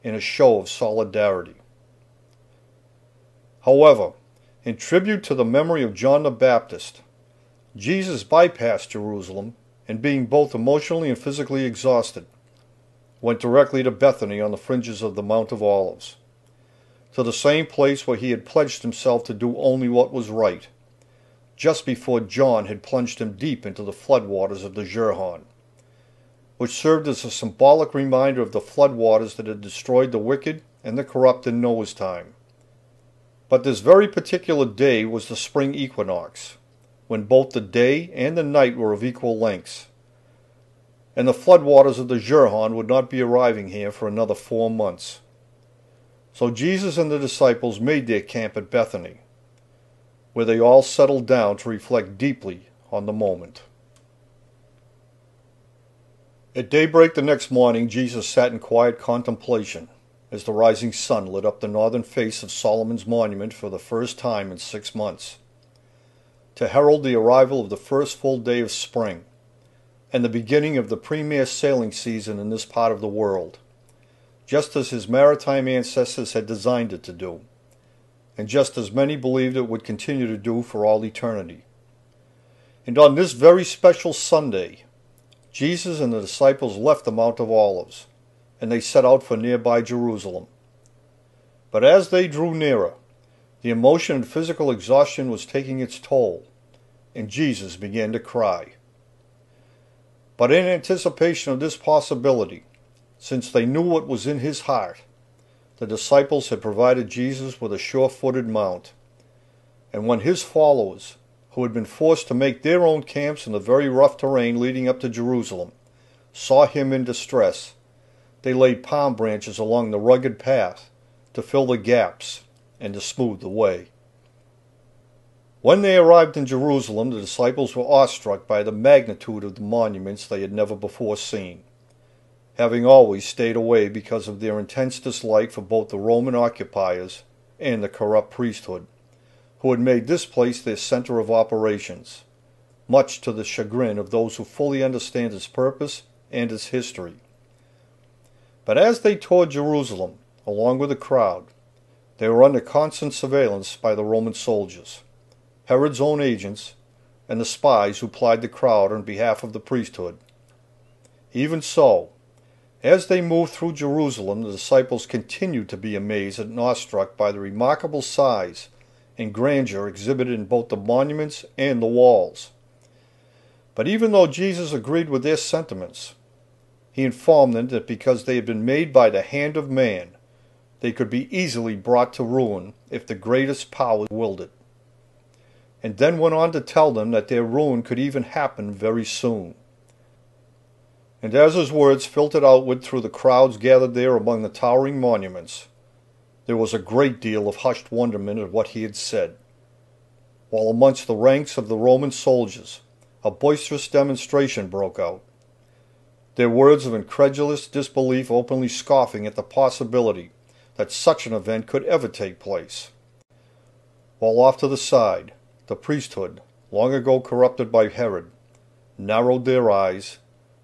in a show of solidarity. However, in tribute to the memory of John the Baptist, Jesus bypassed Jerusalem and, being both emotionally and physically exhausted, went directly to Bethany on the fringes of the Mount of Olives, to the same place where he had pledged himself to do only what was right, just before John had plunged him deep into the floodwaters of the Gihon, which served as a symbolic reminder of the floodwaters that had destroyed the wicked and the corrupt in Noah's time. But this very particular day was the spring equinox, when both the day and the night were of equal lengths, and the floodwaters of the Gihon would not be arriving here for another four months. So Jesus and the disciples made their camp at Bethany, where they all settled down to reflect deeply on the moment. At daybreak the next morning, Jesus sat in quiet contemplation as the rising sun lit up the northern face of Solomon's monument for the first time in six months, to herald the arrival of the first full day of spring and the beginning of the premier sailing season in this part of the world, just as his maritime ancestors had designed it to do, and just as many believed it would continue to do for all eternity. And on this very special Sunday, Jesus and the disciples left the Mount of Olives, and they set out for nearby Jerusalem. But as they drew nearer, the emotion and physical exhaustion was taking its toll, and Jesus began to cry. But in anticipation of this possibility, since they knew what was in his heart, the disciples had provided Jesus with a sure-footed mount. And when his followers, who had been forced to make their own camps in the very rough terrain leading up to Jerusalem, saw him in distress, they laid palm branches along the rugged path to fill the gaps and to smooth the way. When they arrived in Jerusalem, the disciples were awestruck by the magnitude of the monuments they had never before seen, having always stayed away because of their intense dislike for both the Roman occupiers and the corrupt priesthood, who had made this place their center of operations, much to the chagrin of those who fully understand its purpose and its history. But as they toured Jerusalem along with the crowd. They were under constant surveillance by the Roman soldiers, Herod's own agents, and the spies who plied the crowd on behalf of the priesthood. Even so, as they moved through Jerusalem, the disciples continued to be amazed and awestruck by the remarkable size and grandeur exhibited in both the monuments and the walls. But even though Jesus agreed with their sentiments, he informed them that because they had been made by the hand of man, they could be easily brought to ruin if the greatest power willed it, and then went on to tell them that their ruin could even happen very soon. And as his words filtered outward through the crowds gathered there among the towering monuments, there was a great deal of hushed wonderment at what he had said, while amongst the ranks of the Roman soldiers a boisterous demonstration broke out, their words of incredulous disbelief openly scoffing at the possibility that such an event could ever take place, while off to the side the priesthood, long ago corrupted by Herod, narrowed their eyes,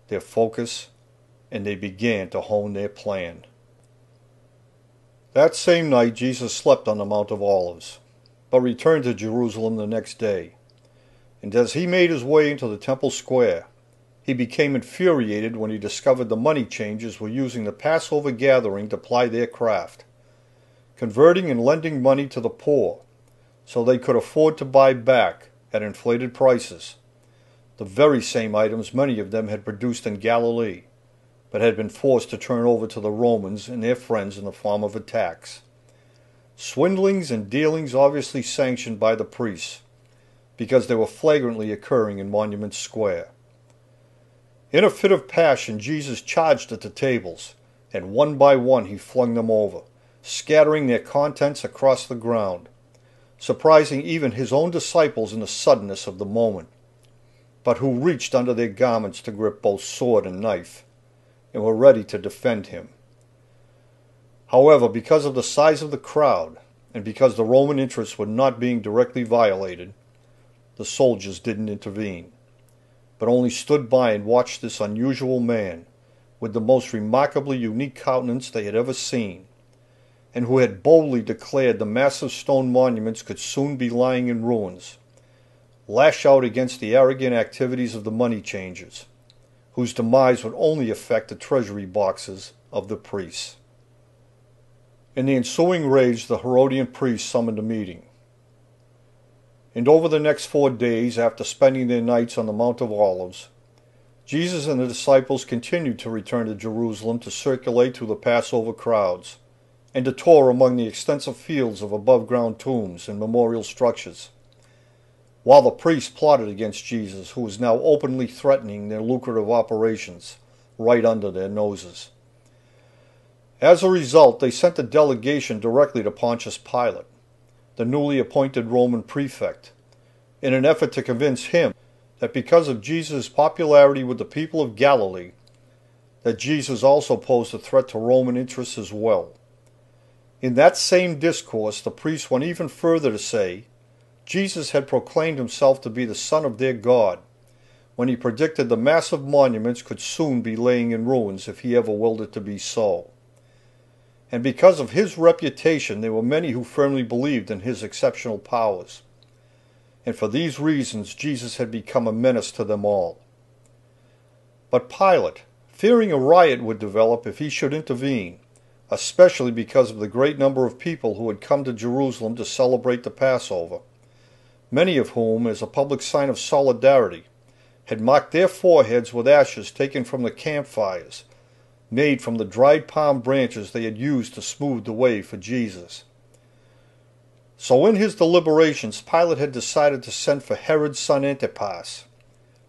their focus, and they began to hone their plan. That same night Jesus slept on the Mount of Olives, but returned to Jerusalem the next day, and as he made his way into the temple square, he became infuriated when he discovered the money changers were using the Passover gathering to ply their craft, converting and lending money to the poor, so they could afford to buy back, at inflated prices, the very same items many of them had produced in Galilee, but had been forced to turn over to the Romans and their friends in the form of a tax. Swindlings and dealings obviously sanctioned by the priests, because they were flagrantly occurring in Monument Square. In a fit of passion, Jesus charged at the tables, and one by one he flung them over, scattering their contents across the ground, surprising even his own disciples in the suddenness of the moment, but who reached under their garments to grip both sword and knife, and were ready to defend him. However, because of the size of the crowd, and because the Roman interests were not being directly violated, the soldiers didn't intervene, but only stood by and watched this unusual man, with the most remarkably unique countenance they had ever seen, and who had boldly declared the massive stone monuments could soon be lying in ruins, lash out against the arrogant activities of the money changers, whose demise would only affect the treasury boxes of the priests. In the ensuing rage, the Herodian priests summoned a meeting, and over the next four days, after spending their nights on the Mount of Olives, Jesus and the disciples continued to return to Jerusalem to circulate through the Passover crowds, and to tour among the extensive fields of above-ground tombs and memorial structures, while the priests plotted against Jesus, who was now openly threatening their lucrative operations right under their noses. As a result, they sent a delegation directly to Pontius Pilate, the newly appointed Roman prefect, in an effort to convince him that because of Jesus' popularity with the people of Galilee, that Jesus also posed a threat to Roman interests as well. In that same discourse, the priests went even further to say Jesus had proclaimed himself to be the Son of their God, when he predicted the massive monuments could soon be laying in ruins if he ever willed it to be so. And because of his reputation, there were many who firmly believed in his exceptional powers, and for these reasons Jesus had become a menace to them all. But Pilate, fearing a riot would develop if he should intervene, especially because of the great number of people who had come to Jerusalem to celebrate the Passover, many of whom, as a public sign of solidarity, had marked their foreheads with ashes taken from the campfires, made from the dried palm branches they had used to smooth the way for Jesus. So in his deliberations, Pilate had decided to send for Herod's son Antipas,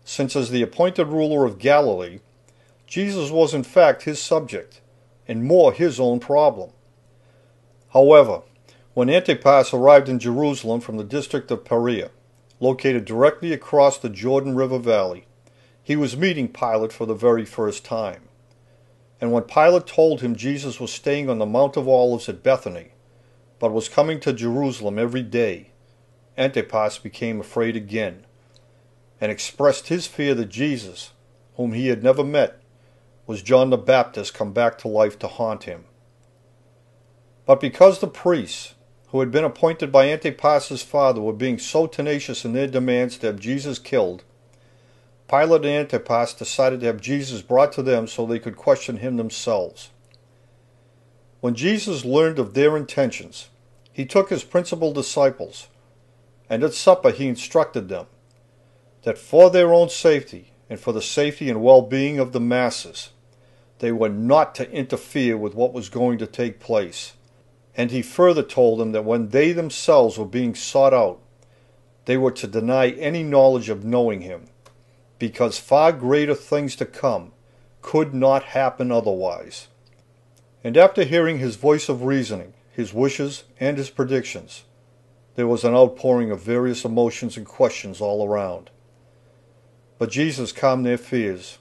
since as the appointed ruler of Galilee, Jesus was in fact his subject, and more his own problem. However, when Antipas arrived in Jerusalem from the district of Perea, located directly across the Jordan River Valley, he was meeting Pilate for the very first time. And when Pilate told him Jesus was staying on the Mount of Olives at Bethany, but was coming to Jerusalem every day, Antipas became afraid again, and expressed his fear that Jesus, whom he had never met, was John the Baptist come back to life to haunt him. But because the priests who had been appointed by Antipas's father were being so tenacious in their demands to have Jesus killed, Pilate and Antipas decided to have Jesus brought to them so they could question him themselves. When Jesus learned of their intentions, he took his principal disciples, and at supper he instructed them that for their own safety and for the safety and well-being of the masses, they were not to interfere with what was going to take place. And he further told them that when they themselves were being sought out, they were to deny any knowledge of knowing him, because far greater things to come could not happen otherwise. And after hearing his voice of reasoning, his wishes, and his predictions, there was an outpouring of various emotions and questions all around. But Jesus calmed their fears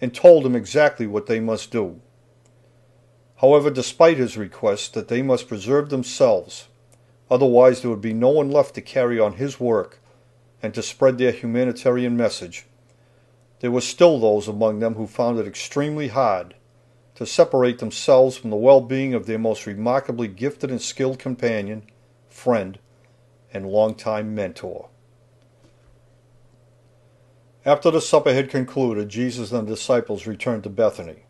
and told them exactly what they must do. However, despite his request that they must preserve themselves, otherwise there would be no one left to carry on his work and to spread their humanitarian message, there were still those among them who found it extremely hard to separate themselves from the well-being of their most remarkably gifted and skilled companion, friend, and longtime mentor. After the supper had concluded, Jesus and the disciples returned to Bethany.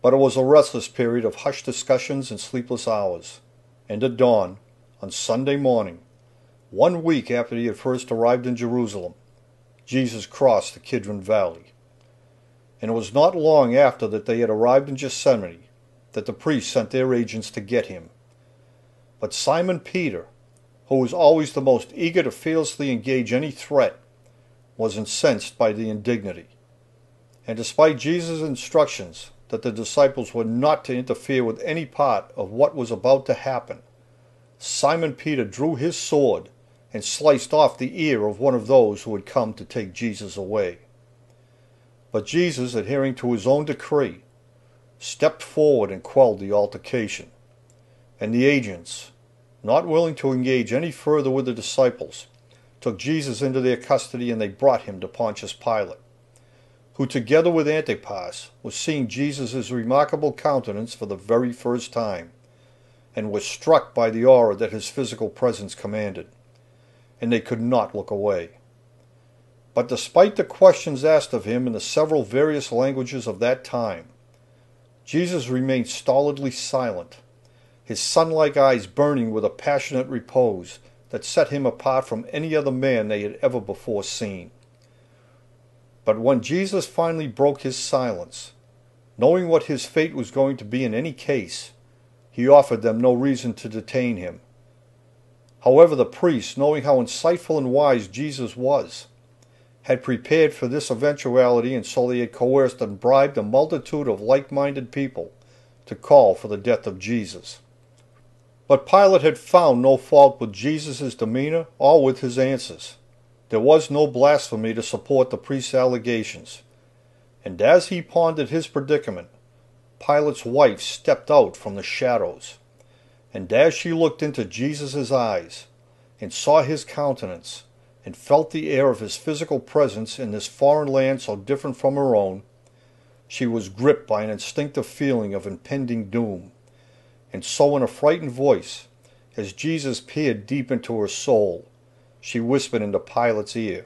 But it was a restless period of hushed discussions and sleepless hours. And at dawn, on Sunday morning, one week after he had first arrived in Jerusalem, Jesus crossed the Kidron Valley. And it was not long after that they had arrived in Gethsemane that the priests sent their agents to get him. But Simon Peter, who was always the most eager to fearlessly engage any threat, was incensed by the indignity. And despite Jesus' instructions that the disciples were not to interfere with any part of what was about to happen, Simon Peter drew his sword and sliced off the ear of one of those who had come to take Jesus away. But Jesus, adhering to his own decree, stepped forward and quelled the altercation. And the agents, not willing to engage any further with the disciples, took Jesus into their custody, and they brought him to Pontius Pilate, who together with Antipas was seeing Jesus' remarkable countenance for the very first time, and was struck by the aura that his physical presence commanded, and they could not look away. But despite the questions asked of him in the several various languages of that time, Jesus remained stolidly silent, his sun-like eyes burning with a passionate repose that set him apart from any other man they had ever before seen. But when Jesus finally broke his silence, knowing what his fate was going to be in any case, he offered them no reason to detain him. However, the priests, knowing how insightful and wise Jesus was, had prepared for this eventuality, and so they had coerced and bribed a multitude of like-minded people to call for the death of Jesus. But Pilate had found no fault with Jesus' demeanor or with his answers. There was no blasphemy to support the priest's allegations. And as he pondered his predicament, Pilate's wife stepped out from the shadows. And as she looked into Jesus' eyes and saw his countenance and felt the air of his physical presence in this foreign land so different from her own, she was gripped by an instinctive feeling of impending doom. And so in a frightened voice, as Jesus peered deep into her soul, she whispered into Pilate's ear,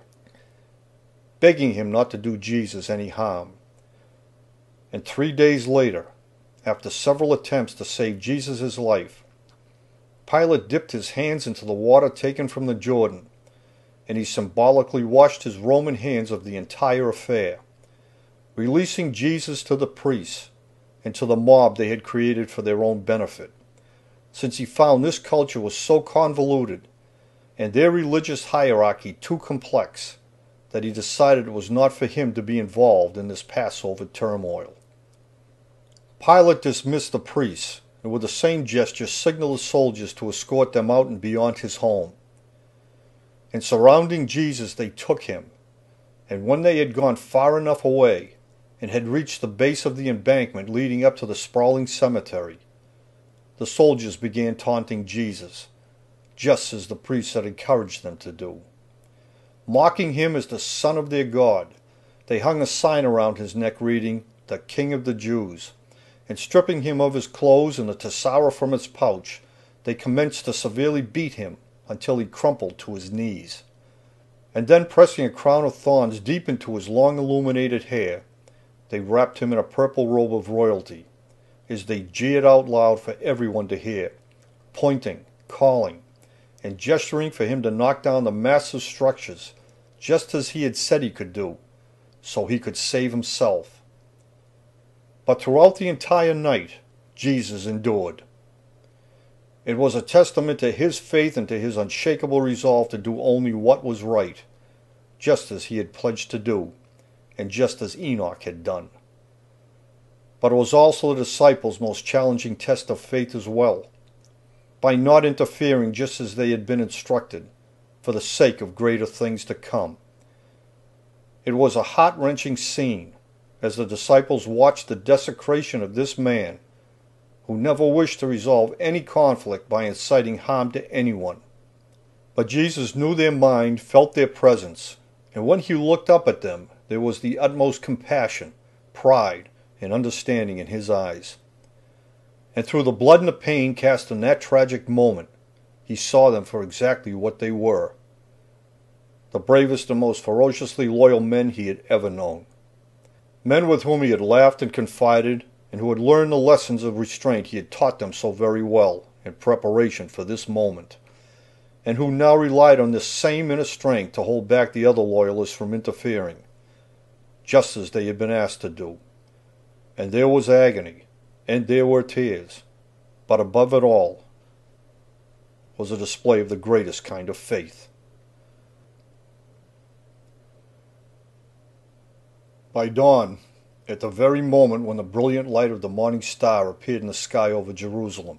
begging him not to do Jesus any harm. And three days later, after several attempts to save Jesus' life, Pilate dipped his hands into the water taken from the Jordan, and he symbolically washed his Roman hands of the entire affair, releasing Jesus to the priests and to the mob they had created for their own benefit, since he found this culture was so convoluted and their religious hierarchy too complex that he decided it was not for him to be involved in this Passover turmoil. Pilate dismissed the priests and with the same gesture signaled the soldiers to escort them out and beyond his home. And surrounding Jesus they took him, and when they had gone far enough away and had reached the base of the embankment leading up to the sprawling cemetery, the soldiers began taunting Jesus, just as the priests had encouraged them to do. Mocking him as the Son of their God, they hung a sign around his neck reading, "The King of the Jews," and stripping him of his clothes and the tessera from his pouch, they commenced to severely beat him until he crumpled to his knees. And then, pressing a crown of thorns deep into his long illuminated hair, they wrapped him in a purple robe of royalty, as they jeered out loud for everyone to hear, pointing, calling, and gesturing for him to knock down the massive structures, just as he had said he could do, so he could save himself. But throughout the entire night, Jesus endured. It was a testament to his faith and to his unshakable resolve to do only what was right, just as he had pledged to do, and just as Enoch had done. But it was also the disciples' most challenging test of faith as well, by not interfering just as they had been instructed, for the sake of greater things to come. It was a heart-wrenching scene, as the disciples watched the desecration of this man, who never wished to resolve any conflict by inciting harm to anyone. But Jesus knew their mind, felt their presence, and when he looked up at them, there was the utmost compassion, pride, and understanding in his eyes. And through the blood and the pain cast in that tragic moment, he saw them for exactly what they were, the bravest and most ferociously loyal men he had ever known, men with whom he had laughed and confided, and who had learned the lessons of restraint he had taught them so very well in preparation for this moment, and who now relied on this same inner strength to hold back the other loyalists from interfering, just as they had been asked to do. And there was agony, and there were tears, but above it all was a display of the greatest kind of faith. By dawn, at the very moment when the brilliant light of the morning star appeared in the sky over Jerusalem,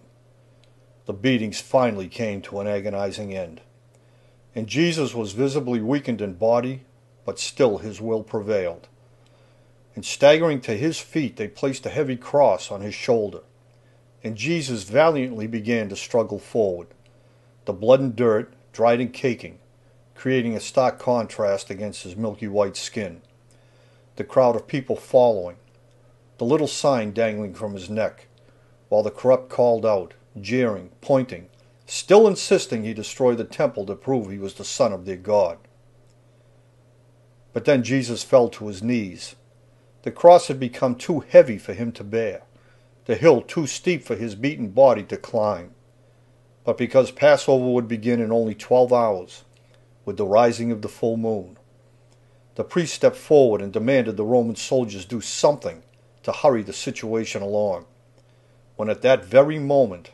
the beatings finally came to an agonizing end, and Jesus was visibly weakened in body, but still his will prevailed. And staggering to his feet, they placed a heavy cross on his shoulder, and Jesus valiantly began to struggle forward, the blood and dirt, dried and caking, creating a stark contrast against his milky white skin, the crowd of people following, the little sign dangling from his neck, while the corrupt called out, jeering, pointing, still insisting he destroy the temple to prove he was the son of their God. But then Jesus fell to his knees. The cross had become too heavy for him to bear, the hill too steep for his beaten body to climb. But because Passover would begin in only twelve hours, with the rising of the full moon, the priest stepped forward and demanded the Roman soldiers do something to hurry the situation along, when at that very moment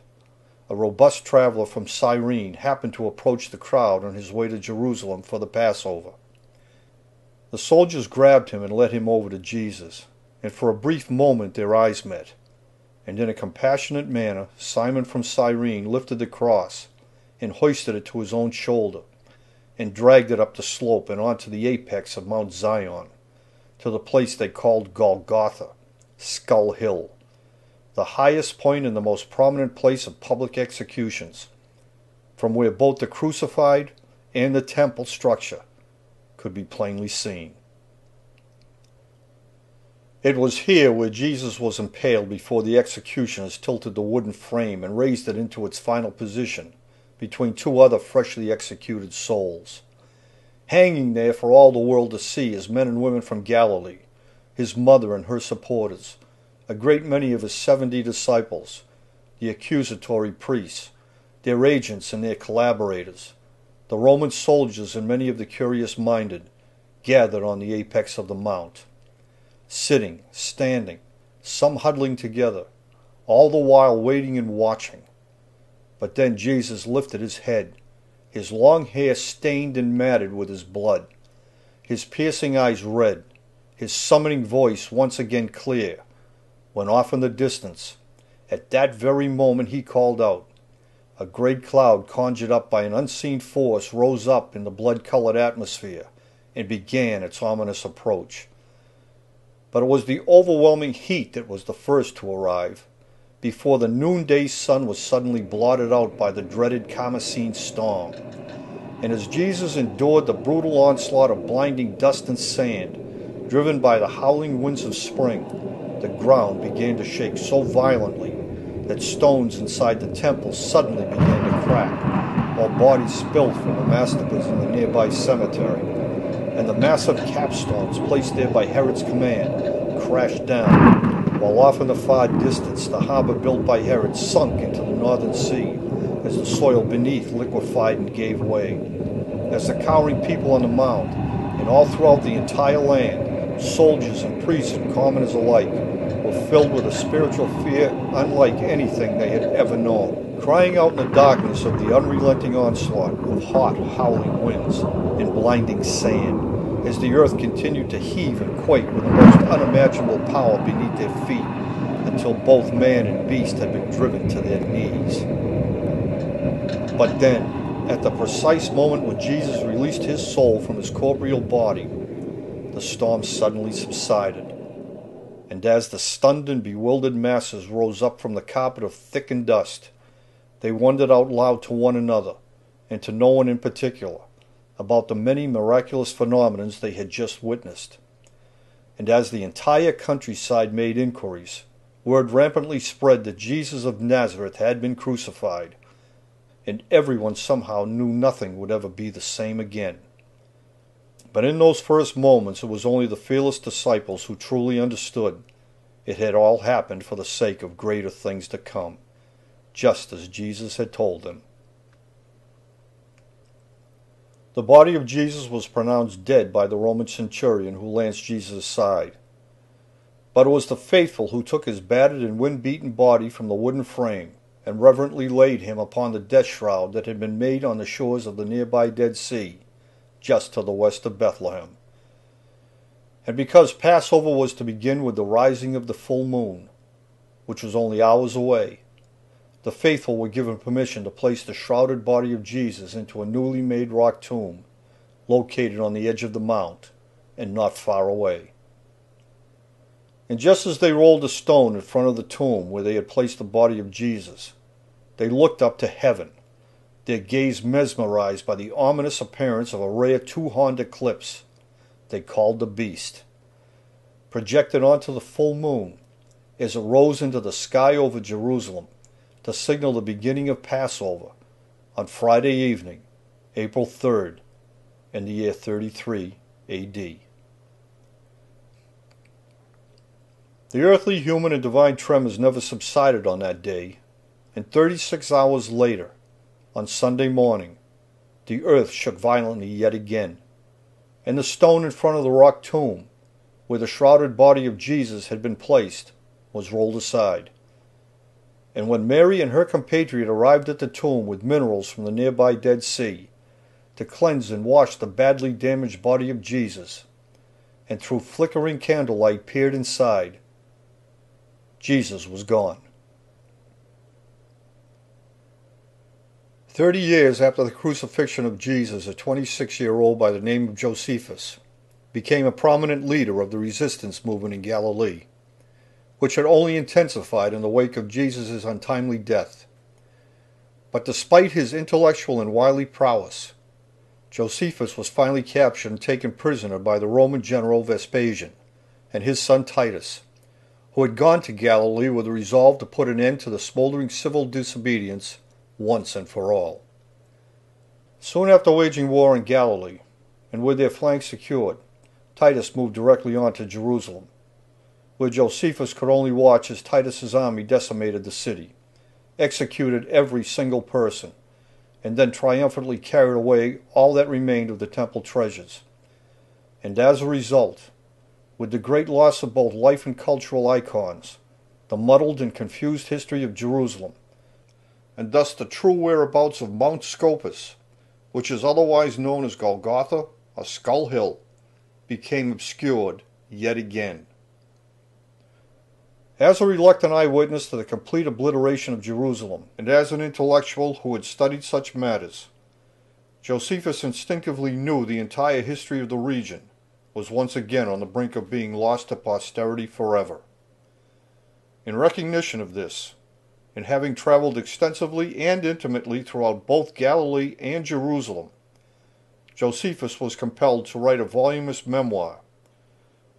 a robust traveler from Cyrene happened to approach the crowd on his way to Jerusalem for the Passover. The soldiers grabbed him and led him over to Jesus, and for a brief moment their eyes met, and in a compassionate manner Simon from Cyrene lifted the cross and hoisted it to his own shoulder, and dragged it up the slope and onto the apex of Mount Zion, to the place they called Golgotha, Skull Hill, the highest point and the most prominent place of public executions, from where both the crucified and the temple structure could be plainly seen. It was here where Jesus was impaled before the executioners tilted the wooden frame and raised it into its final position, between two other freshly executed souls, hanging there for all the world to see as men and women from Galilee, his mother and her supporters, a great many of his seventy disciples, the accusatory priests, their agents and their collaborators, the Roman soldiers and many of the curious-minded, gathered on the apex of the mount, sitting, standing, some huddling together, all the while waiting and watching. But then Jesus lifted his head, his long hair stained and matted with his blood, his piercing eyes red, his summoning voice once again clear, when off in the distance, at that very moment he called out. A great cloud conjured up by an unseen force rose up in the blood-colored atmosphere and began its ominous approach. But it was the overwhelming heat that was the first to arrive, before the noonday sun was suddenly blotted out by the dreaded Carmesine storm. And as Jesus endured the brutal onslaught of blinding dust and sand, driven by the howling winds of spring, the ground began to shake so violently that stones inside the temple suddenly began to crack, while bodies spilled from the masterpiece in the nearby cemetery, and the massive capstones placed there by Herod's command crashed down, while off in the far distance the harbor built by Herod sunk into the northern sea as the soil beneath liquefied and gave way. As the cowering people on the mount, and all throughout the entire land, soldiers and priests and commoners alike, were filled with a spiritual fear unlike anything they had ever known, crying out in the darkness of the unrelenting onslaught of hot, howling winds and blinding sand, as the earth continued to heave and quake with the most unimaginable power beneath their feet, until both man and beast had been driven to their knees. But then, at the precise moment when Jesus released his soul from his corporeal body, the storm suddenly subsided, and as the stunned and bewildered masses rose up from the carpet of thickened dust, they wondered out loud to one another, and to no one in particular, about the many miraculous phenomena they had just witnessed. And as the entire countryside made inquiries, word rampantly spread that Jesus of Nazareth had been crucified, and everyone somehow knew nothing would ever be the same again. But in those first moments it was only the fearless disciples who truly understood it had all happened for the sake of greater things to come, just as Jesus had told them. The body of Jesus was pronounced dead by the Roman centurion who lanced Jesus aside. But it was the faithful who took his battered and wind-beaten body from the wooden frame and reverently laid him upon the death shroud that had been made on the shores of the nearby Dead Sea, just to the west of Bethlehem. And because Passover was to begin with the rising of the full moon, which was only hours away, the faithful were given permission to place the shrouded body of Jesus into a newly made rock tomb, located on the edge of the mount, and not far away. And just as they rolled a stone in front of the tomb where they had placed the body of Jesus, they looked up to heaven, their gaze mesmerized by the ominous appearance of a rare two-horned eclipse they called the Beast, projected onto the full moon as it rose into the sky over Jerusalem to signal the beginning of Passover on Friday evening, April third, in the year thirty-three A D. The earthly, human, and divine tremors never subsided on that day, and thirty-six hours later, on Sunday morning, the earth shook violently yet again, and the stone in front of the rock tomb, where the shrouded body of Jesus had been placed, was rolled aside. And when Mary and her compatriot arrived at the tomb with minerals from the nearby Dead Sea to cleanse and wash the badly damaged body of Jesus, and through flickering candlelight peered inside, Jesus was gone. Thirty years after the crucifixion of Jesus, a twenty-six-year-old by the name of Josephus became a prominent leader of the resistance movement in Galilee, which had only intensified in the wake of Jesus' untimely death. But despite his intellectual and wily prowess, Josephus was finally captured and taken prisoner by the Roman general Vespasian and his son Titus, who had gone to Galilee with a resolve to put an end to the smoldering civil disobedience once and for all. Soon after waging war in Galilee, and with their flanks secured, Titus moved directly on to Jerusalem, where Josephus could only watch as Titus's army decimated the city, executed every single person, and then triumphantly carried away all that remained of the temple treasures. And as a result, with the great loss of both life and cultural icons, the muddled and confused history of Jerusalem, and thus the true whereabouts of Mount Scopus, which is otherwise known as Golgotha or Skull Hill, became obscured yet again. As a reluctant eyewitness to the complete obliteration of Jerusalem, and as an intellectual who had studied such matters, Josephus instinctively knew the entire history of the region was once again on the brink of being lost to posterity forever. In recognition of this, and having traveled extensively and intimately throughout both Galilee and Jerusalem, Josephus was compelled to write a voluminous memoir,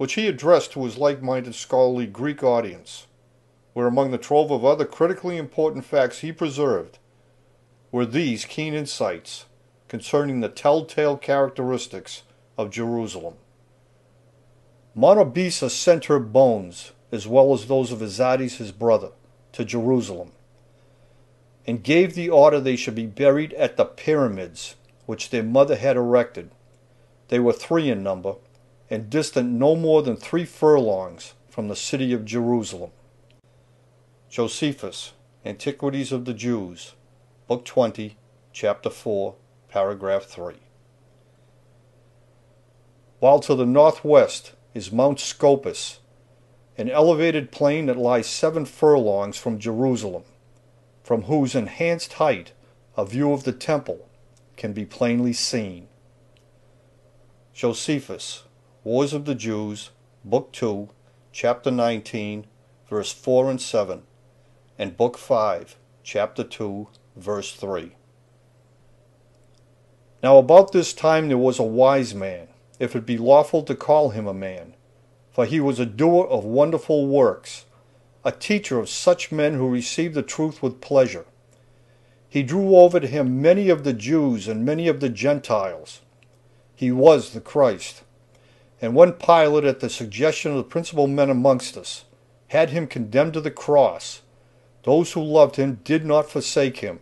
which he addressed to his like-minded scholarly Greek audience, where among the trove of other critically important facts he preserved were these keen insights concerning the telltale characteristics of Jerusalem. Monobisa sent her bones, as well as those of Azades his brother, to Jerusalem, and gave the order they should be buried at the pyramids which their mother had erected. They were three in number, and distant no more than three furlongs from the city of Jerusalem. Josephus, Antiquities of the Jews, Book twenty, Chapter four, Paragraph three. While to the northwest is Mount Scopus, an elevated plain that lies seven furlongs from Jerusalem, from whose enhanced height a view of the temple can be plainly seen. Josephus, Wars of the Jews, Book two, Chapter nineteen, Verse four and seven, and Book five, Chapter two, Verse three. Now about this time there was a wise man, if it be lawful to call him a man, for he was a doer of wonderful works, a teacher of such men who received the truth with pleasure. He drew over to him many of the Jews and many of the Gentiles. He was the Christ. And when Pilate, at the suggestion of the principal men amongst us, had him condemned to the cross, those who loved him did not forsake him,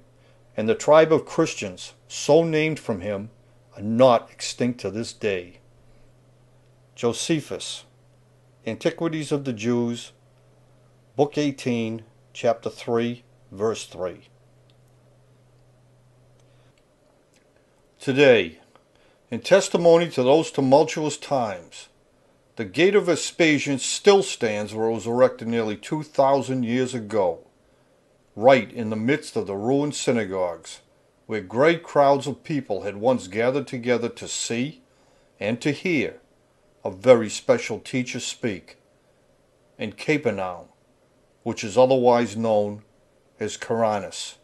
and the tribe of Christians, so named from him, are not extinct to this day. Josephus, Antiquities of the Jews, Book eighteen, Chapter three, Verse three. Today, in testimony to those tumultuous times, the gate of Vespasian still stands where it was erected nearly two thousand years ago, right in the midst of the ruined synagogues, where great crowds of people had once gathered together to see and to hear a very special teacher speak, and Capernaum, which is otherwise known as Quirinius,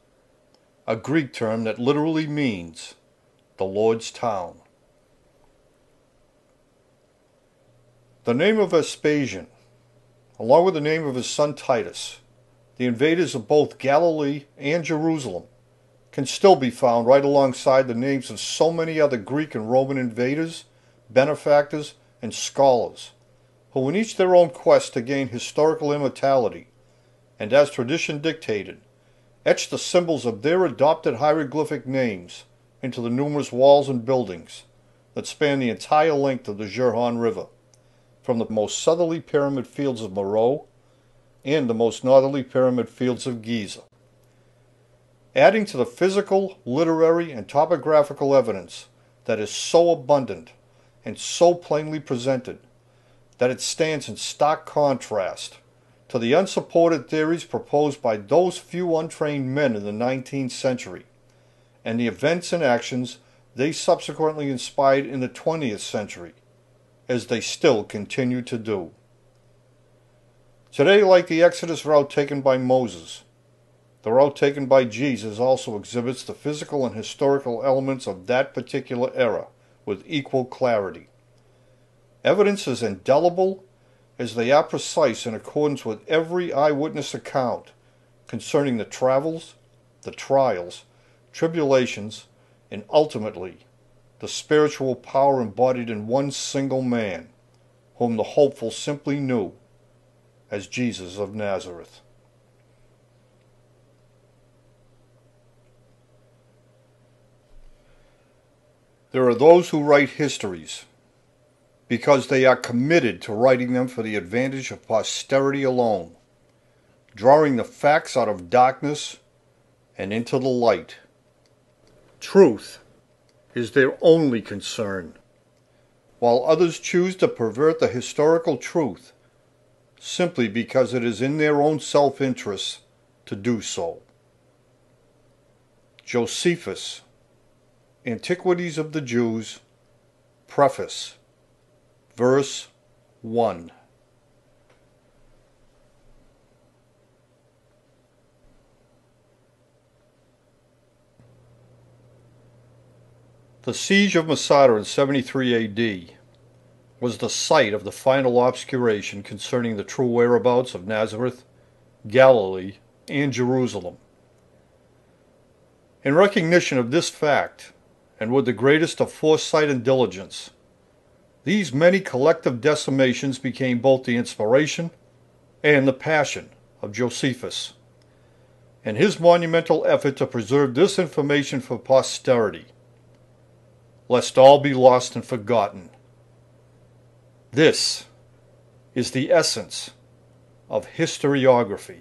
a Greek term that literally means the Lord's town. The name of Vespasian, along with the name of his son Titus, the invaders of both Galilee and Jerusalem, can still be found right alongside the names of so many other Greek and Roman invaders, benefactors, and scholars, who in each their own quest to gain historical immortality, and as tradition dictated, etched the symbols of their adopted hieroglyphic names into the numerous walls and buildings that span the entire length of the Jurhon River, from the most southerly pyramid fields of Meroe and the most northerly pyramid fields of Giza. Adding to the physical, literary, and topographical evidence that is so abundant and so plainly presented that it stands in stark contrast to the unsupported theories proposed by those few untrained men in the nineteenth century and the events and actions they subsequently inspired in the twentieth century, as they still continue to do. Today, like the Exodus route taken by Moses, the route taken by Jesus also exhibits the physical and historical elements of that particular era with equal clarity. Evidence is indelible as they are precise in accordance with every eyewitness account concerning the travels, the trials, tribulations, and ultimately the spiritual power embodied in one single man, whom the hopeful simply knew as Jesus of Nazareth. There are those who write histories because they are committed to writing them for the advantage of posterity alone, drawing the facts out of darkness and into the light. Truth is their only concern, while others choose to pervert the historical truth simply because it is in their own self-interest to do so. Josephus, Antiquities of the Jews, Preface, Verse one. The siege of Masada in seventy-three A D, was the site of the final obscuration concerning the true whereabouts of Nazareth, Galilee, and Jerusalem. In recognition of this fact, and with the greatest of foresight and diligence, these many collective decimations became both the inspiration and the passion of Josephus, and his monumental effort to preserve this information for posterity, lest all be lost and forgotten. This is the essence of historiography.